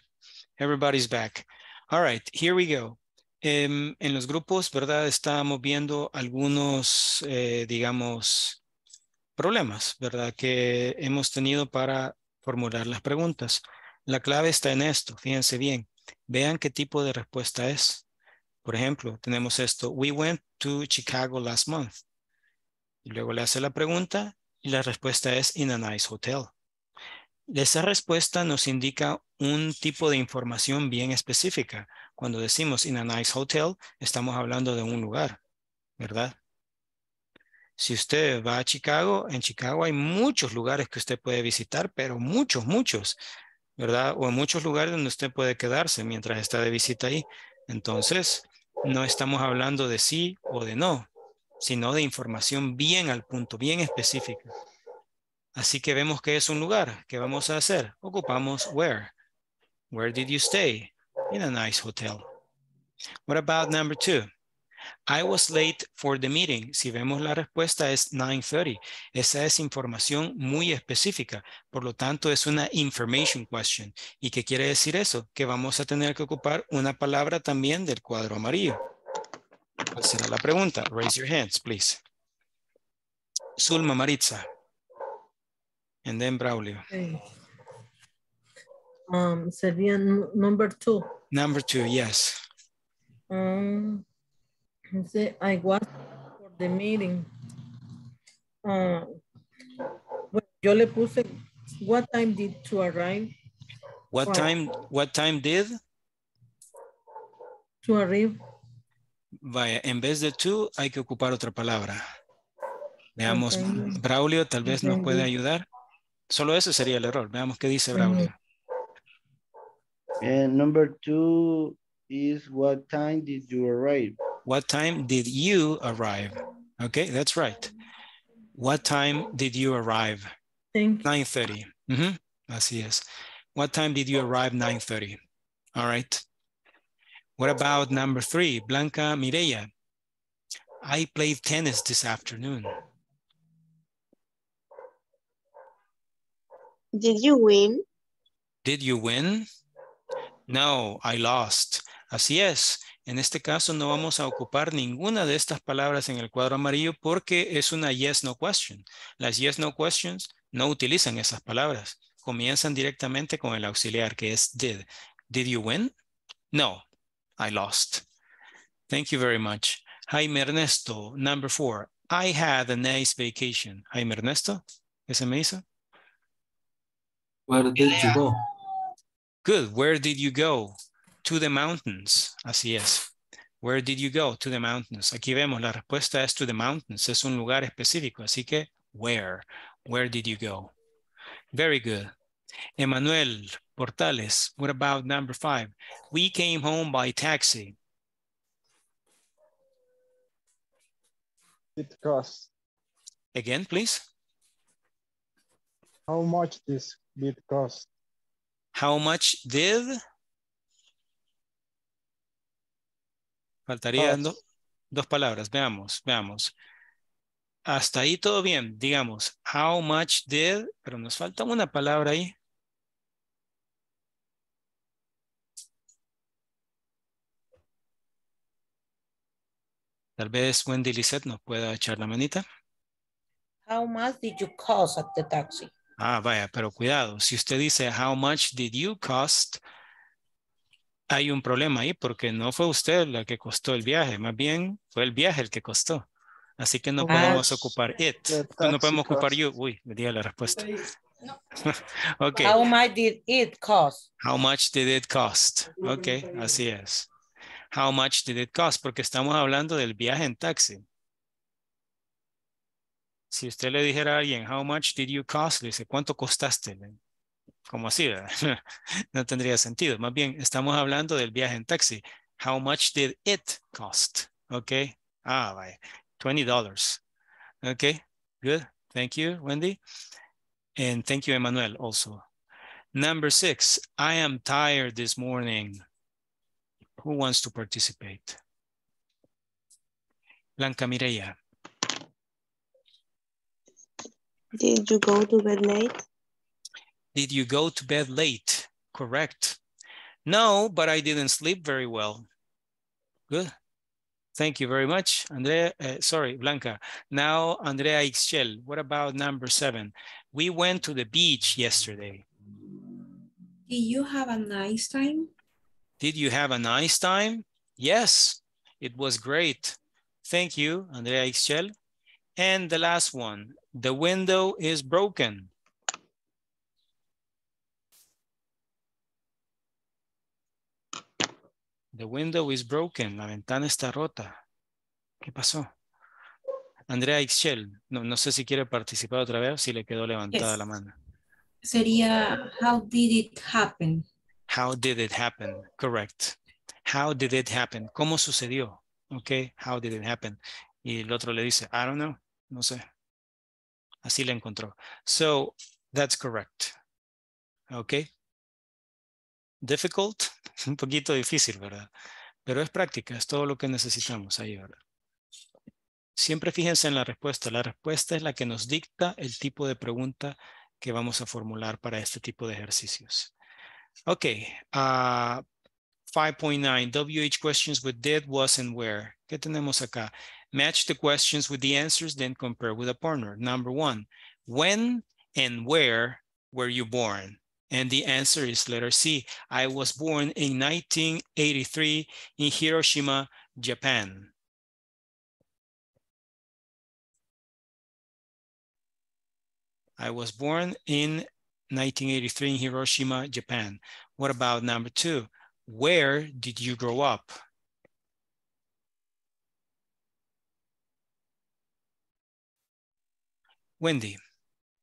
everybody's back. All right, here we go. Um, en los grupos, ¿verdad? Estábamos viendo algunos, eh, digamos, problemas, ¿verdad? Que hemos tenido para formular las preguntas. La clave está en esto, fíjense bien. Vean qué tipo de respuesta es. Por ejemplo, tenemos esto. We went to Chicago last month. Y luego le hace la pregunta y la respuesta es in a nice hotel. Esa respuesta nos indica un tipo de información bien específica. Cuando decimos in a nice hotel, estamos hablando de un lugar, ¿verdad? Si usted va a Chicago, en Chicago hay muchos lugares que usted puede visitar, pero muchos, muchos, ¿verdad? O en muchos lugares donde usted puede quedarse mientras está de visita ahí. Entonces, no estamos hablando de sí o de no, sino de información bien al punto, bien específica. Así que vemos que es un lugar. ¿Qué vamos a hacer? Ocupamos where. Where did you stay? In a nice hotel. What about number two? I was late for the meeting. Si vemos la respuesta es nine thirty. Esa es información muy específica. Por lo tanto, es una information question. ¿Y qué quiere decir eso? Que vamos a tener que ocupar una palabra también del cuadro amarillo. ¿Cuál será la pregunta? Raise your hands, please. Zulma Maritza. And then Braulio. Okay. Um, sería number two. Number two, yes. Um, I was for the meeting. Uh, well, yo le puse, what time did you arrive? What or, time? What time did? To arrive. Vaya, en vez de to, hay que ocupar otra palabra. Veamos, okay. Braulio, tal vez okay. nos puede ayudar. Solo ese sería el error. Veamos qué dice Braulio. And number two is what time did you arrive? What time did you arrive? Okay, that's right. What time did you arrive? nine thirty. Mm-hmm. Así es. What time did you arrive? nine thirty. All right. What about number three? Blanca Mireya. I played tennis this afternoon. Did you win? Did you win? No, I lost. Así es. En este caso no vamos a ocupar ninguna de estas palabras en el cuadro amarillo porque es una yes no question. Las yes no questions no utilizan esas palabras. Comienzan directamente con el auxiliar que es did. Did you win? No, I lost. Thank you very much. Jaime Ernesto, number four. I had a nice vacation. Jaime Ernesto, ¿qué se me hizo? Where did you go? Good. Where did you go? To the mountains. Así es. Where did you go? To the mountains. Aquí vemos la respuesta es to the mountains. Es un lugar específico. Así que where. Where did you go? Very good. Emmanuel Portales. What about number five? We came home by taxi. It cost. Again, please. How much this did cost? How much did? Faltarían do, dos palabras. Veamos, veamos. Hasta ahí todo bien. Digamos, how much did, pero nos falta una palabra ahí. Tal vez Wendy Lisette nos pueda echar la manita. How much did you cost at the taxi? Ah, vaya, pero cuidado. Si usted dice, how much did you cost? Hay un problema ahí porque no fue usted la que costó el viaje. Más bien fue el viaje el que costó. Así que no podemos ocupar it. No podemos ocupar you. Uy, me di la respuesta. No. Okay. How much did it cost? How much did it cost? Ok, así es. How much did it cost? Porque estamos hablando del viaje en taxi. Si usted le dijera a alguien, how much did you cost? Le dice, ¿cuánto costaste? como así, ¿verdad? No tendría sentido. Más bien, estamos hablando del viaje en taxi. How much did it cost? Okay. Ah, vaya. twenty dollars. Okay. Good. Thank you, Wendy. And thank you, Emmanuel, also. Number six. I am tired this morning. Who wants to participate? Blanca Mireya. Did you go to bed late? Did you go to bed late? Correct. No, but I didn't sleep very well. Good. Thank you very much, Andrea. Uh, sorry, Blanca. Now, Andrea Ixchel, what about number seven? We went to the beach yesterday. Did you have a nice time? Did you have a nice time? Yes, it was great. Thank you, Andrea Ixchel. And the last one, the window is broken. The window is broken. La ventana está rota. ¿Qué pasó? Andrea Ixchel, no, no sé si quiere participar otra vez, si le quedó levantada yes. la mano. Sería, how did it happen? How did it happen? Correct. How did it happen? ¿Cómo sucedió? Ok, how did it happen? Y el otro le dice, I don't know. No sé. Así la encontró. So, that's correct. Ok. Difficult, un poquito difícil, ¿verdad? Pero es práctica, es todo lo que necesitamos ahí, ¿verdad? Siempre fíjense en la respuesta. La respuesta es la que nos dicta el tipo de pregunta que vamos a formular para este tipo de ejercicios. Ok, uh, five point nine, W H questions with did, was, and where. ¿Qué tenemos acá? Match the questions with the answers, then compare with a partner. Number one, when and where were you born? And the answer is letter C. I was born in nineteen eighty-three in Hiroshima, Japan. I was born in nineteen eighty-three in Hiroshima, Japan. What about number two? Where did you grow up? Wendy,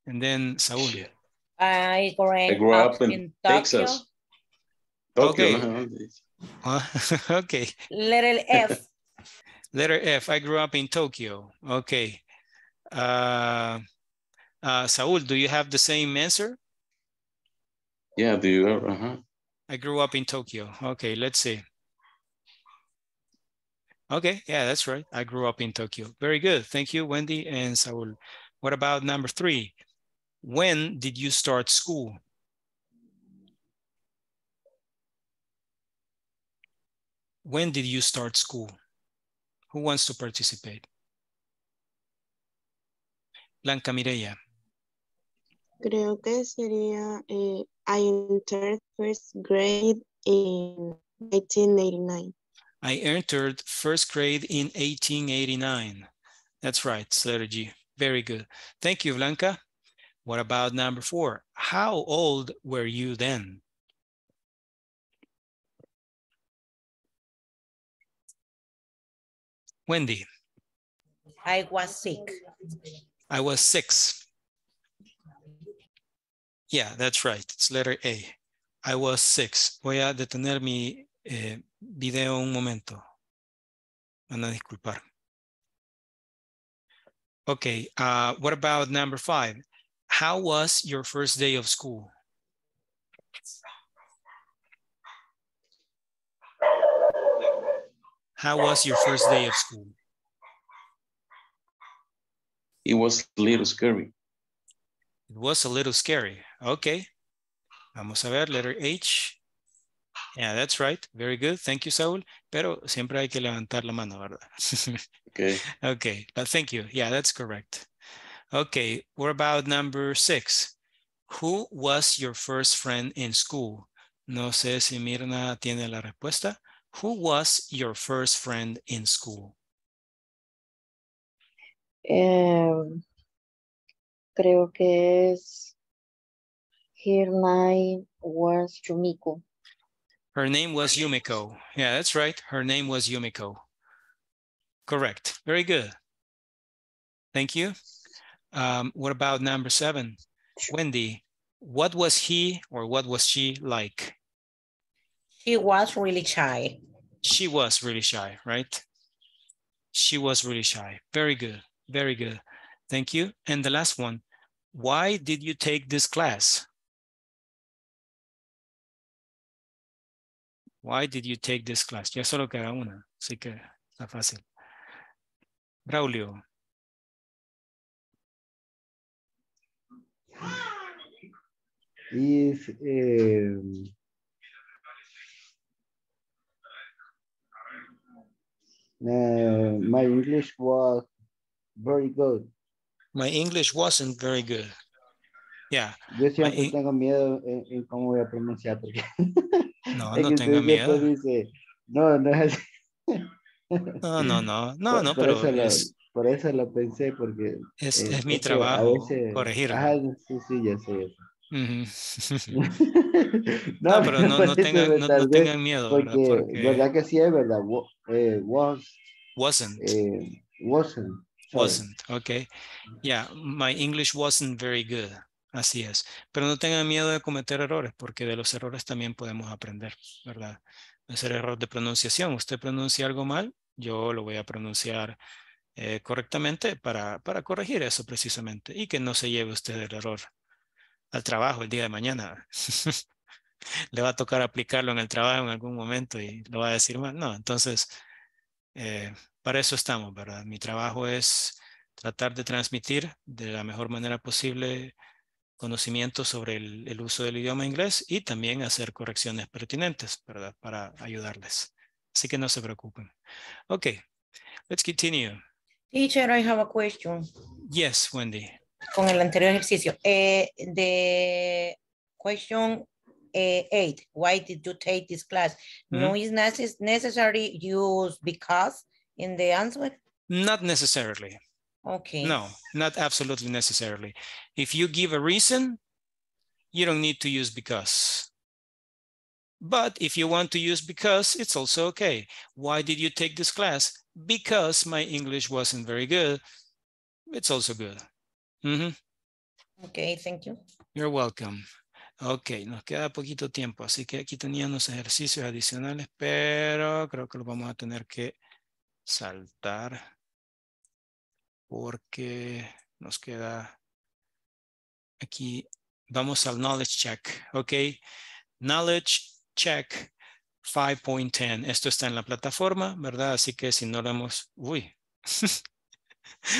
and then Saúl. I grew, I grew up, up in, in Tokyo. Texas. Tokyo. Okay. Uh, okay. Letter F. Letter F. I grew up in Tokyo. Okay. Uh, uh, Saúl, do you have the same answer? Yeah, do you? Uh-huh. I grew up in Tokyo. Okay, let's see. Okay, yeah, that's right. I grew up in Tokyo. Very good. Thank you, Wendy and Saúl. What about number three? When did you start school? When did you start school? Who wants to participate? Blanca Mireya. Creo que sería, eh, I entered first grade in eighteen eighty-nine. I entered first grade in eighteen eighty-nine. That's right, letter G. Very good. Thank you, Blanca. What about number four? How old were you then? Wendy. I was sick. I was six. Yeah, that's right. It's letter A. I was six. Voy a detener mi eh, video un momento. Van a disculpar. Okay, uh, what about number five? How was your first day of school? How was your first day of school? It was a little scary. It was a little scary. Okay. Vamos a ver, letter H. Yeah, that's right. Very good. Thank you, Saúl. Pero siempre hay que levantar la mano, ¿verdad? Okay. Okay. But thank you. Yeah, that's correct. Okay, what about number six? Who was your first friend in school? No sé si Mirna tiene la respuesta. Who was your first friend in school? Um, creo que es... Her name was Yumiko. Her name was Yumiko. Yeah, that's right. Her name was Yumiko. Correct. Very good. Thank you. Um, what about number seven? Wendy, What was he or what was she like? She was really shy. She was really shy, right? She was really shy. Very good. Very good. Thank you. And the last one. Why did you take this class? Why did you take this class? Ya solo queda una, así que está fácil. Braulio. If, um, uh, my English was very good. My English wasn't very good. Yeah. Yo siempre my... tengo miedo en, en cómo voy a pronunciar. Porque... No, no tengo miedo. Dice, no, no es así. No, no, no, no, por, no, por pero eso es... lo, por eso lo pensé, porque es, eh, es mi trabajo veces... corregir. Ah, sí, sí, ya sé. Uh-huh. no, no, pero no, no, tengan, no, no tengan miedo. Porque, ¿verdad? Porque... verdad que sí es verdad. Eh, was, wasn't. Eh, wasn't. Sorry. Wasn't, okay. Yeah, my English wasn't very good. Así es. Pero no tengan miedo de cometer errores, porque de los errores también podemos aprender, ¿verdad? Hacer error de pronunciación. Usted pronuncia algo mal, yo lo voy a pronunciar eh, correctamente para, para corregir eso precisamente y que no se lleve usted el error al trabajo el día de mañana. Le va a tocar aplicarlo en el trabajo en algún momento y lo va a decir mal. No, entonces, eh, para eso estamos, ¿verdad? Mi trabajo es tratar de transmitir de la mejor manera posible conocimiento sobre el, el uso del idioma inglés y también hacer correcciones pertinentes, ¿verdad? Para ayudarles. Así que no se preocupen. Okay, let's continue. Teacher, I have a question. Yes, Wendy. Con el anterior ejercicio. Eh, the question eh, eight, why did you take this class? Mm-hmm. No is necessary use because in the answer? Not necessarily. Okay. No, not absolutely necessarily. If you give a reason, you don't need to use because. But if you want to use because, it's also okay. Why did you take this class? Because my English wasn't very good. It's also good. Mm-hmm. Okay, thank you. You're welcome. Okay, nos queda poquito tiempo, así que aquí teníamos ejercicios adicionales, pero creo que los vamos a tener que saltar. Porque nos queda aquí. Vamos al knowledge check, ok. Knowledge check five punto diez. Esto está en la plataforma, ¿verdad? Así que si no lo hemos... Uy,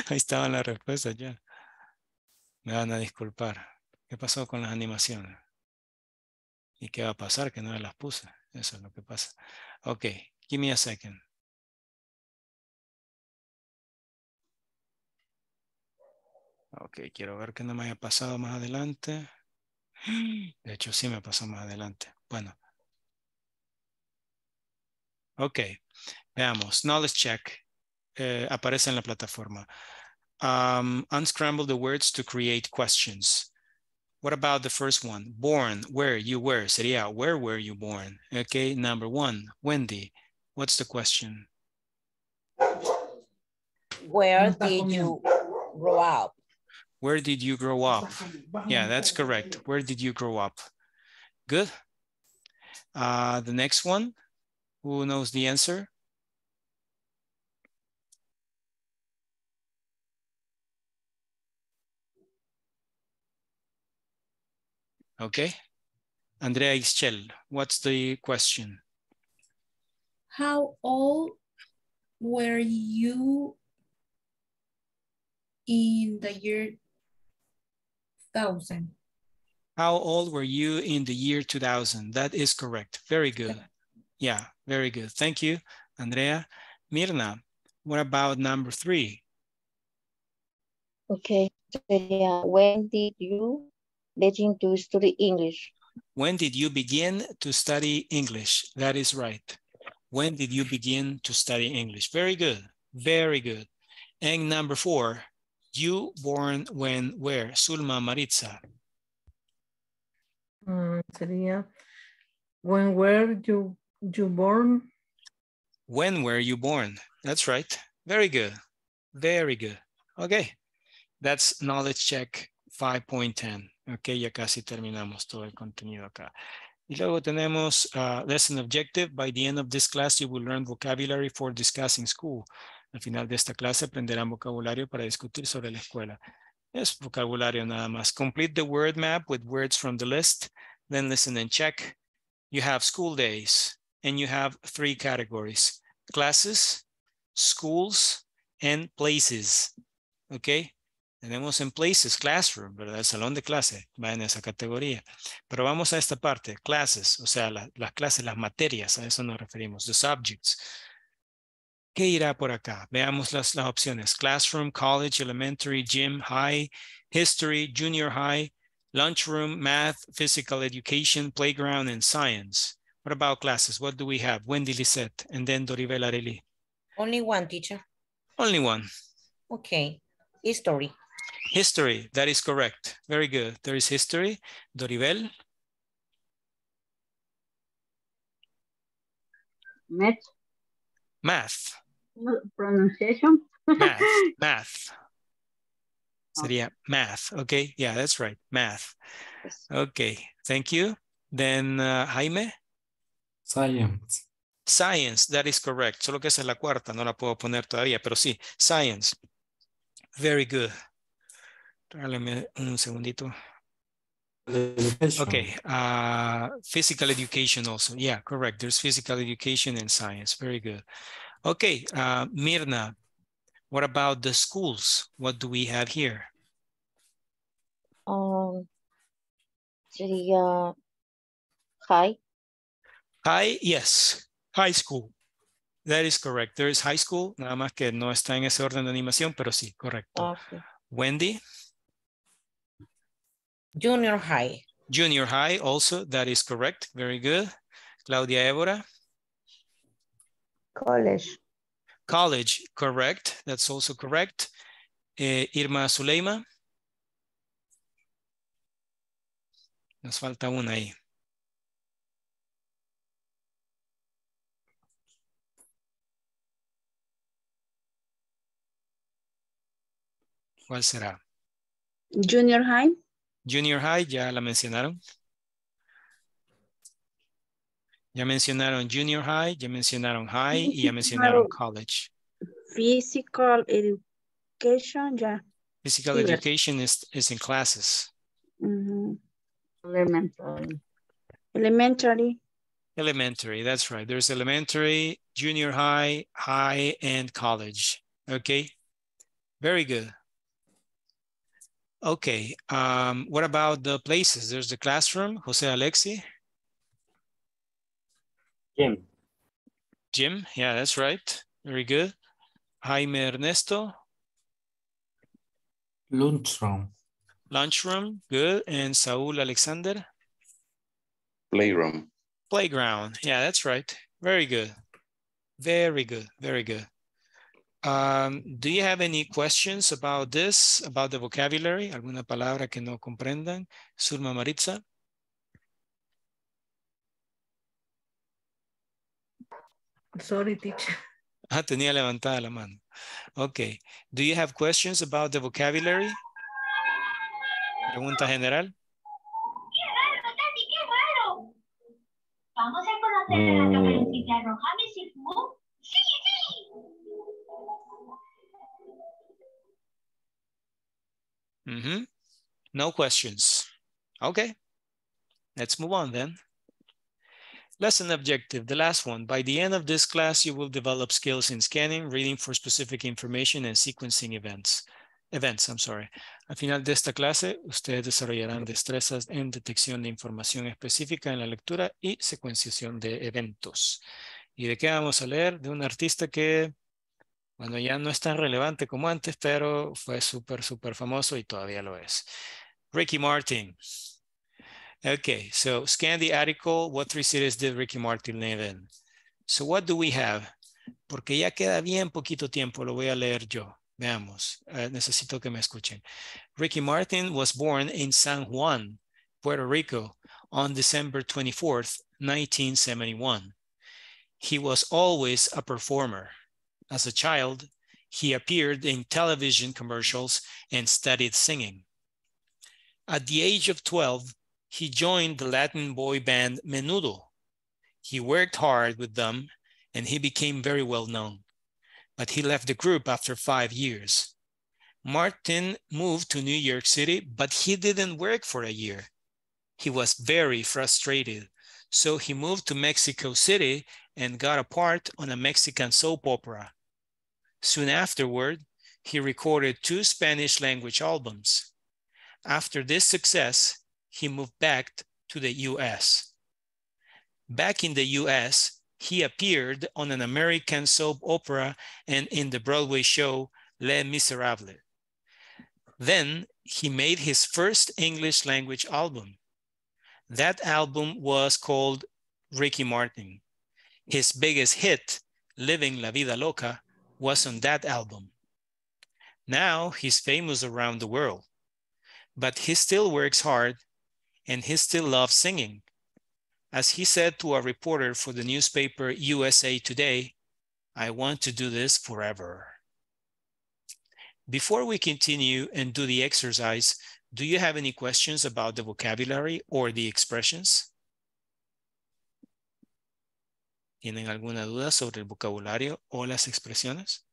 ahí estaban las respuestas ya. Me van a disculpar. ¿Qué pasó con las animaciones? ¿Y qué va a pasar? Que no las puse. Eso es lo que pasa. Ok, give me a second. Ok, quiero ver que no me haya pasado más adelante. De hecho, sí me pasó más adelante. Bueno. Ok, veamos. Knowledge check. Eh, aparece en la plataforma. Um, unscramble the words to create questions. What about the first one? Born, where you were. Sería, where were you born? Ok, number one. Wendy, what's the question? Where did you grow up? Where did you grow up? Yeah, that's correct. Where did you grow up? Good. Uh, the next one, who knows the answer? Okay. Andrea Ixchel, what's the question? How old were you in the year two thousand. How old were you in the year two thousand? That is correct. Very good. Yeah, very good. Thank you, Andrea. Mirna, what about number three? Okay. When did you begin to study English? When did you begin to study English? That is right. When did you begin to study English? Very good. Very good. And number four. You born when where? Zulma Maritza. Mm, sería, when were you, you born? When were you born? That's right. Very good. Very good. Okay. That's knowledge check five point ten. Ok, ya casi terminamos todo el contenido acá. Y luego tenemos uh, lesson objective. By the end of this class, you will learn vocabulary for discussing school. Al final de esta clase aprenderán vocabulario para discutir sobre la escuela. Es vocabulario nada más. Complete the word map with words from the list. Then listen and check. You have school days and you have three categories. Classes, schools, and places. Ok. Tenemos en places, classroom, ¿verdad? El salón de clase va en esa categoría. Pero vamos a esta parte, classes, o sea, la, las clases, las materias, a eso nos referimos, the subjects. ¿Qué irá por acá? Veamos las, las opciones. Classroom, college, elementary, gym, high, history, junior high, lunchroom, math, physical education, playground, and science. What about classes? What do we have? Wendy Lisette, and then Doribel Areli. Only one, teacher. Only one. Okay, history. History, that is correct. Very good. There is history. Doribel? Math. Math. Pronunciation? Math. Math. Oh. Sería math. Okay. Yeah, that's right. Math. Okay. Thank you. Then uh, Jaime? Science. Science, that is correct. Solo que esa es la cuarta. No la puedo poner todavía, pero sí. Science. Very good. Dale un segundito. Okay, uh, physical education also. Yeah, correct. There's physical education and science. Very good. Okay, uh, Mirna, what about the schools? What do we have here? Um, the, uh, high. High, yes. High school. That is correct. There is high school. Nada más que no está en ese orden de animación, pero sí, correcto. Okay. Wendy? Junior high. Junior high also, that is correct. Very good. Claudia Évora? College. College, correct. That's also correct. Eh, Irma Zuleima? Nos falta una ahí. ¿Cuál será? Junior high. Junior high, ya la mencionaron. Ya mencionaron junior high, ya mencionaron high y ya mencionaron college. Physical education, ya. Yeah. Physical yeah. education is, is in classes. Mm-hmm. Elementary. Elementary. Elementary, that's right. There's elementary, junior high, high, and college. Okay, very good. Okay, um, what about the places? There's the classroom, Jose Alexi. Gym. Gym, yeah, that's right. Very good. Jaime Ernesto. Lunchroom. Lunchroom, good. And Saul Alexander. Playroom. Playground, yeah, that's right. Very good. Very good, very good. Um, do you have any questions about this, about the vocabulary? ¿Alguna palabra que no comprendan? Zulma Maritza. Sorry, teacher. Ah, tenía levantada la mano. Okay. Do you have questions about the vocabulary? Pregunta general. Vamos a conocer a la Caperucita Roja, Miss Fu. Sí, sí. Mm-hmm. No questions. Okay, let's move on then. Lesson objective, the last one. By the end of this class, you will develop skills in scanning, reading for specific information, and sequencing events. Events, I'm sorry. Al final de esta clase, ustedes desarrollarán destrezas en detección de información específica en la lectura y secuenciación de eventos. ¿Y de qué vamos a leer? De un artista que... Bueno, ya no es tan relevante como antes, pero fue súper, súper famoso y todavía lo es. Ricky Martin. Okay, so scan the article. What three cities did Ricky Martin live in? So what do we have? Porque ya queda bien poquito tiempo, lo voy a leer yo. Veamos, uh, necesito que me escuchen. Ricky Martin was born in San Juan, Puerto Rico, on December twenty-fourth, nineteen seventy-one. He was always a performer. As a child, he appeared in television commercials and studied singing. At the age of twelve, he joined the Latin boy band Menudo. He worked hard with them and he became very well known, but he left the group after five years. Martin moved to New York City, but he didn't work for a year. He was very frustrated, so he moved to Mexico City and got a part on a Mexican soap opera. Soon afterward, he recorded two Spanish-language albums. After this success, he moved back to the U S. Back in the U S, he appeared on an American soap opera and in the Broadway show Les Misérables. Then he made his first English language album. That album was called Ricky Martin. His biggest hit, Living La Vida Loca, was on that album. Now he's famous around the world, but he still works hard and he still loves singing. As he said to a reporter for the newspaper U S A Today, "I want to do this forever." Before we continue and do the exercise, do you have any questions about the vocabulary or the expressions? ¿Tienen alguna duda sobre el vocabulario o las expresiones?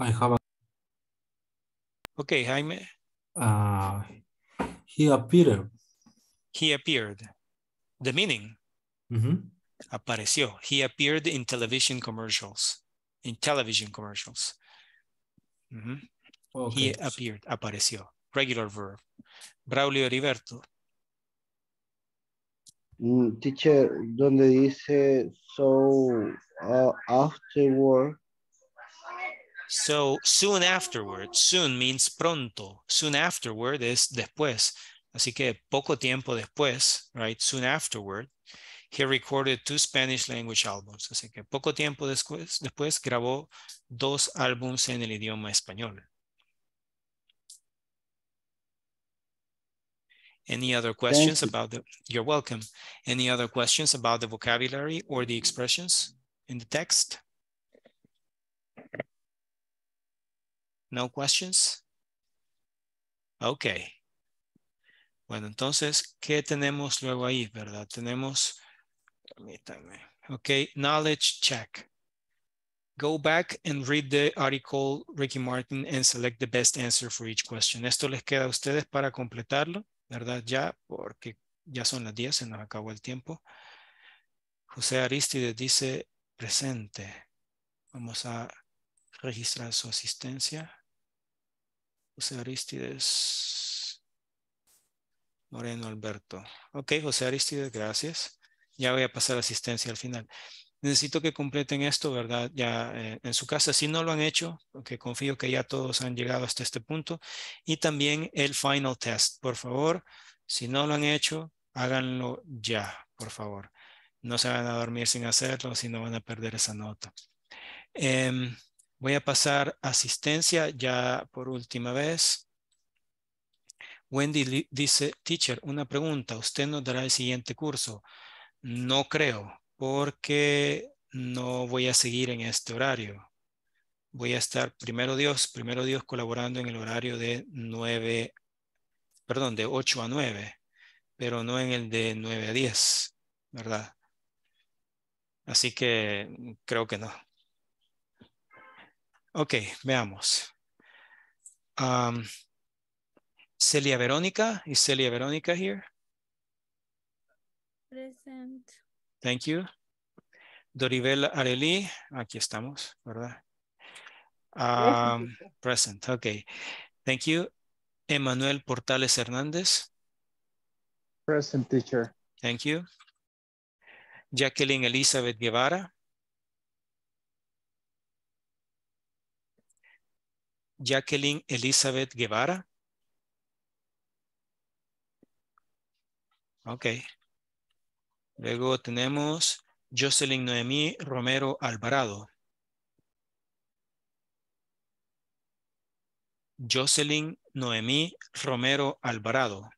I have a... Okay, Jaime. Uh, he appeared. He appeared. The meaning. Mm-hmm. Apareció. He appeared in television commercials. In television commercials. Mm-hmm. Okay. He appeared. Apareció. Regular verb. Braulio Heriberto. Mm, teacher, donde dice so uh, afterward. So soon afterward, soon means pronto. Soon afterward es después. Así que poco tiempo después, right? Soon afterward, he recorded two Spanish language albums. Así que poco tiempo después, después grabó dos álbumes en el idioma español. Any other questions about the, you're welcome. Any other questions about the vocabulary or the expressions in the text? No questions? Ok. Bueno, entonces, ¿qué tenemos luego ahí, verdad? Tenemos, permítanme. Ok, knowledge check. Go back and read the article, Ricky Martin, and select the best answer for each question. Esto les queda a ustedes para completarlo, ¿verdad? Ya, porque ya son las diez, se nos acabó el tiempo. José Aristides dice presente. Vamos a registrar su asistencia. José Aristides Moreno Alberto. Ok, José Aristides, gracias. Ya voy a pasar asistencia al final. Necesito que completen esto, ¿verdad? Ya eh, en su casa, si no lo han hecho, porque confío que ya todos han llegado hasta este punto. Y también el final test, por favor. Si no lo han hecho, háganlo ya, por favor. No se van a dormir sin hacerlo, si no van a perder esa nota. Eh, Voy a pasar asistencia ya por última vez. Wendy dice, teacher, una pregunta, ¿usted nos dará el siguiente curso? No creo, porque no voy a seguir en este horario. Voy a estar, primero Dios, primero Dios colaborando en el horario de nueve, perdón, de ocho a nueve, pero no en el de nueve a diez, ¿verdad? Así que creo que no. Ok, veamos. Um, Celia Verónica, is Celia Verónica here? Present. Thank you. Doribel Arely, aquí estamos, ¿verdad? Um, present, ok. Thank you. Emmanuel Portales Hernández. Present, teacher. Thank you. Jacqueline Elizabeth Guevara. Jacqueline Elizabeth Guevara. Ok. Luego tenemos Jocelyn Noemí Romero Alvarado. Jocelyn Noemí Romero Alvarado.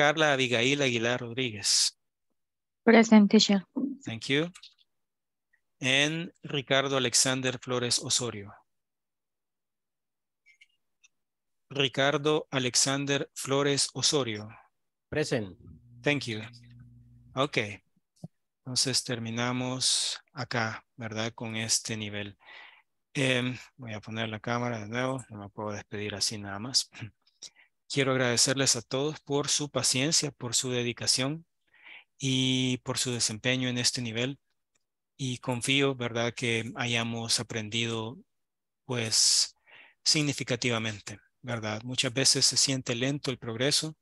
Carla Abigail Aguilar Rodríguez. Present, teacher. Thank you. And Ricardo Alexander Flores Osorio. Ricardo Alexander Flores Osorio. Present. Thank you. Ok. Entonces terminamos acá, ¿verdad? Con este nivel. Eh, voy a poner la cámara de nuevo. No me puedo despedir así nada más. Quiero agradecerles a todos por su paciencia, por su dedicación y por su desempeño en este nivel. Y confío, ¿verdad? Que hayamos aprendido, pues, significativamente, ¿verdad? Muchas veces se siente lento el progreso,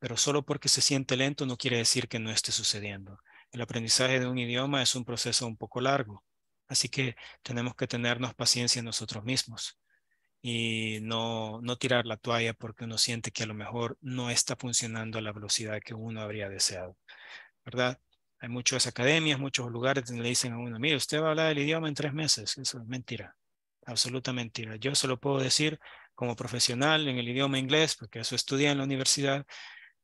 pero solo porque se siente lento no quiere decir que no esté sucediendo. El aprendizaje de un idioma es un proceso un poco largo, así que tenemos que tenernos paciencia nosotros mismos y no, no tirar la toalla porque uno siente que a lo mejor no está funcionando a la velocidad que uno habría deseado, ¿verdad? Hay muchas academias, muchos lugares donde le dicen a uno, mire, usted va a hablar el idioma en tres meses. Eso es mentira, absoluta mentira. Yo se lo puedo decir como profesional en el idioma inglés, porque eso estudié en la universidad.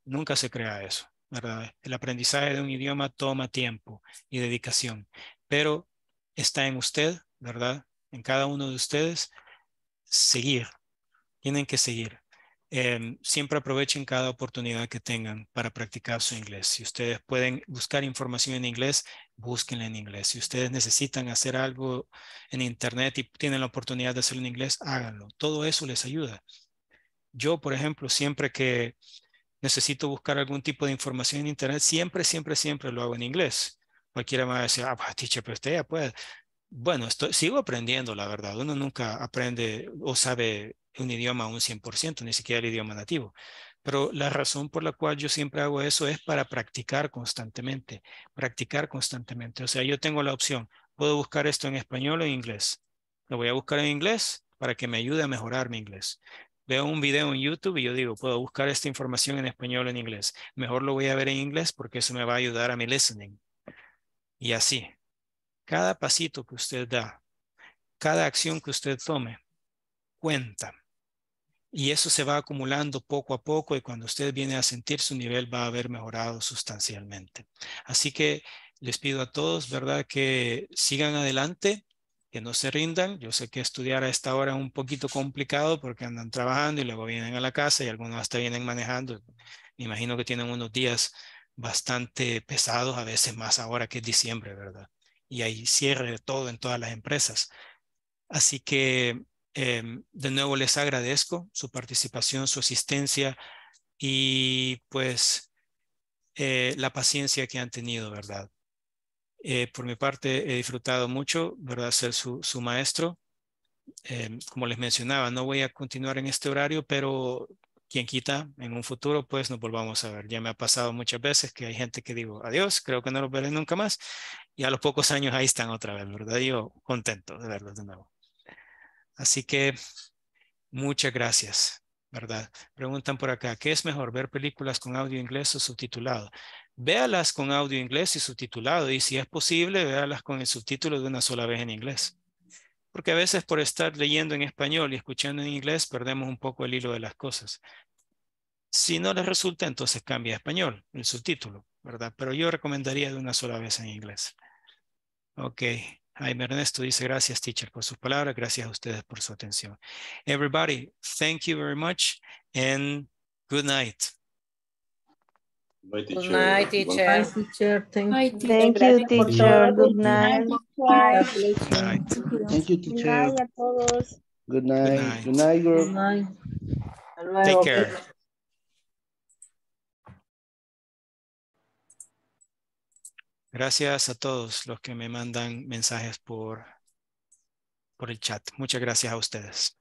Nunca se crea eso, ¿verdad? El aprendizaje de un idioma toma tiempo y dedicación, pero está en usted, ¿verdad? En cada uno de ustedes, seguir. Tienen que seguir. Eh, siempre aprovechen cada oportunidad que tengan para practicar su inglés. Si ustedes pueden buscar información en inglés, búsquenla en inglés. Si ustedes necesitan hacer algo en internet y tienen la oportunidad de hacerlo en inglés, háganlo. Todo eso les ayuda. Yo, por ejemplo, siempre que necesito buscar algún tipo de información en internet, siempre, siempre, siempre lo hago en inglés. Cualquiera me va a decir, ah, teacher, pero usted ya puede. Bueno, estoy, sigo aprendiendo, la verdad. Uno nunca aprende o sabe un idioma a un cien por ciento, ni siquiera el idioma nativo. Pero la razón por la cual yo siempre hago eso es para practicar constantemente, practicar constantemente. O sea, yo tengo la opción, puedo buscar esto en español o en inglés. Lo voy a buscar en inglés para que me ayude a mejorar mi inglés. Veo un video en YouTube y yo digo, puedo buscar esta información en español o en inglés. Mejor lo voy a ver en inglés porque eso me va a ayudar a mi listening. Y así, cada pasito que usted da, cada acción que usted tome, cuenta. Y eso se va acumulando poco a poco y cuando usted viene a sentir su nivel va a haber mejorado sustancialmente. Así que les pido a todos, ¿verdad? Que sigan adelante, que no se rindan. Yo sé que estudiar a esta hora es un poquito complicado porque andan trabajando y luego vienen a la casa y algunos hasta vienen manejando. Me imagino que tienen unos días bastante pesados, a veces más ahora que es diciembre, ¿verdad? Y hay cierre de todo en todas las empresas. Así que Eh, de nuevo les agradezco su participación, su asistencia y pues eh, la paciencia que han tenido, ¿verdad? Eh, por mi parte he disfrutado mucho, ¿verdad? Ser su, su maestro. Eh, como les mencionaba, no voy a continuar en este horario, pero quien quita en un futuro pues nos volvamos a ver. Ya me ha pasado muchas veces que hay gente que digo adiós, creo que no los veré nunca más y a los pocos años ahí están otra vez, ¿verdad? Yo contento de verlos de nuevo. Así que muchas gracias, ¿verdad? Preguntan por acá, ¿qué es mejor, ver películas con audio inglés o subtitulado? Véalas con audio inglés y subtitulado y si es posible, véalas con el subtítulo de una sola vez en inglés. Porque a veces por estar leyendo en español y escuchando en inglés, perdemos un poco el hilo de las cosas. Si no les resulta, entonces cambia a español, el subtítulo, ¿verdad? Pero yo recomendaría de una sola vez en inglés. Ok. Jaime Ernesto dice, gracias, teacher, por sus palabras. Gracias a ustedes por su atención. Everybody, thank you very much and good night. Good night, teacher. Good night, teacher. Thank you, thank you teacher. Good night. Good night. Thank you, teacher. Good night. Good night, girl. Good night. Take care. Gracias a todos los que me mandan mensajes por, por el chat. Muchas gracias a ustedes.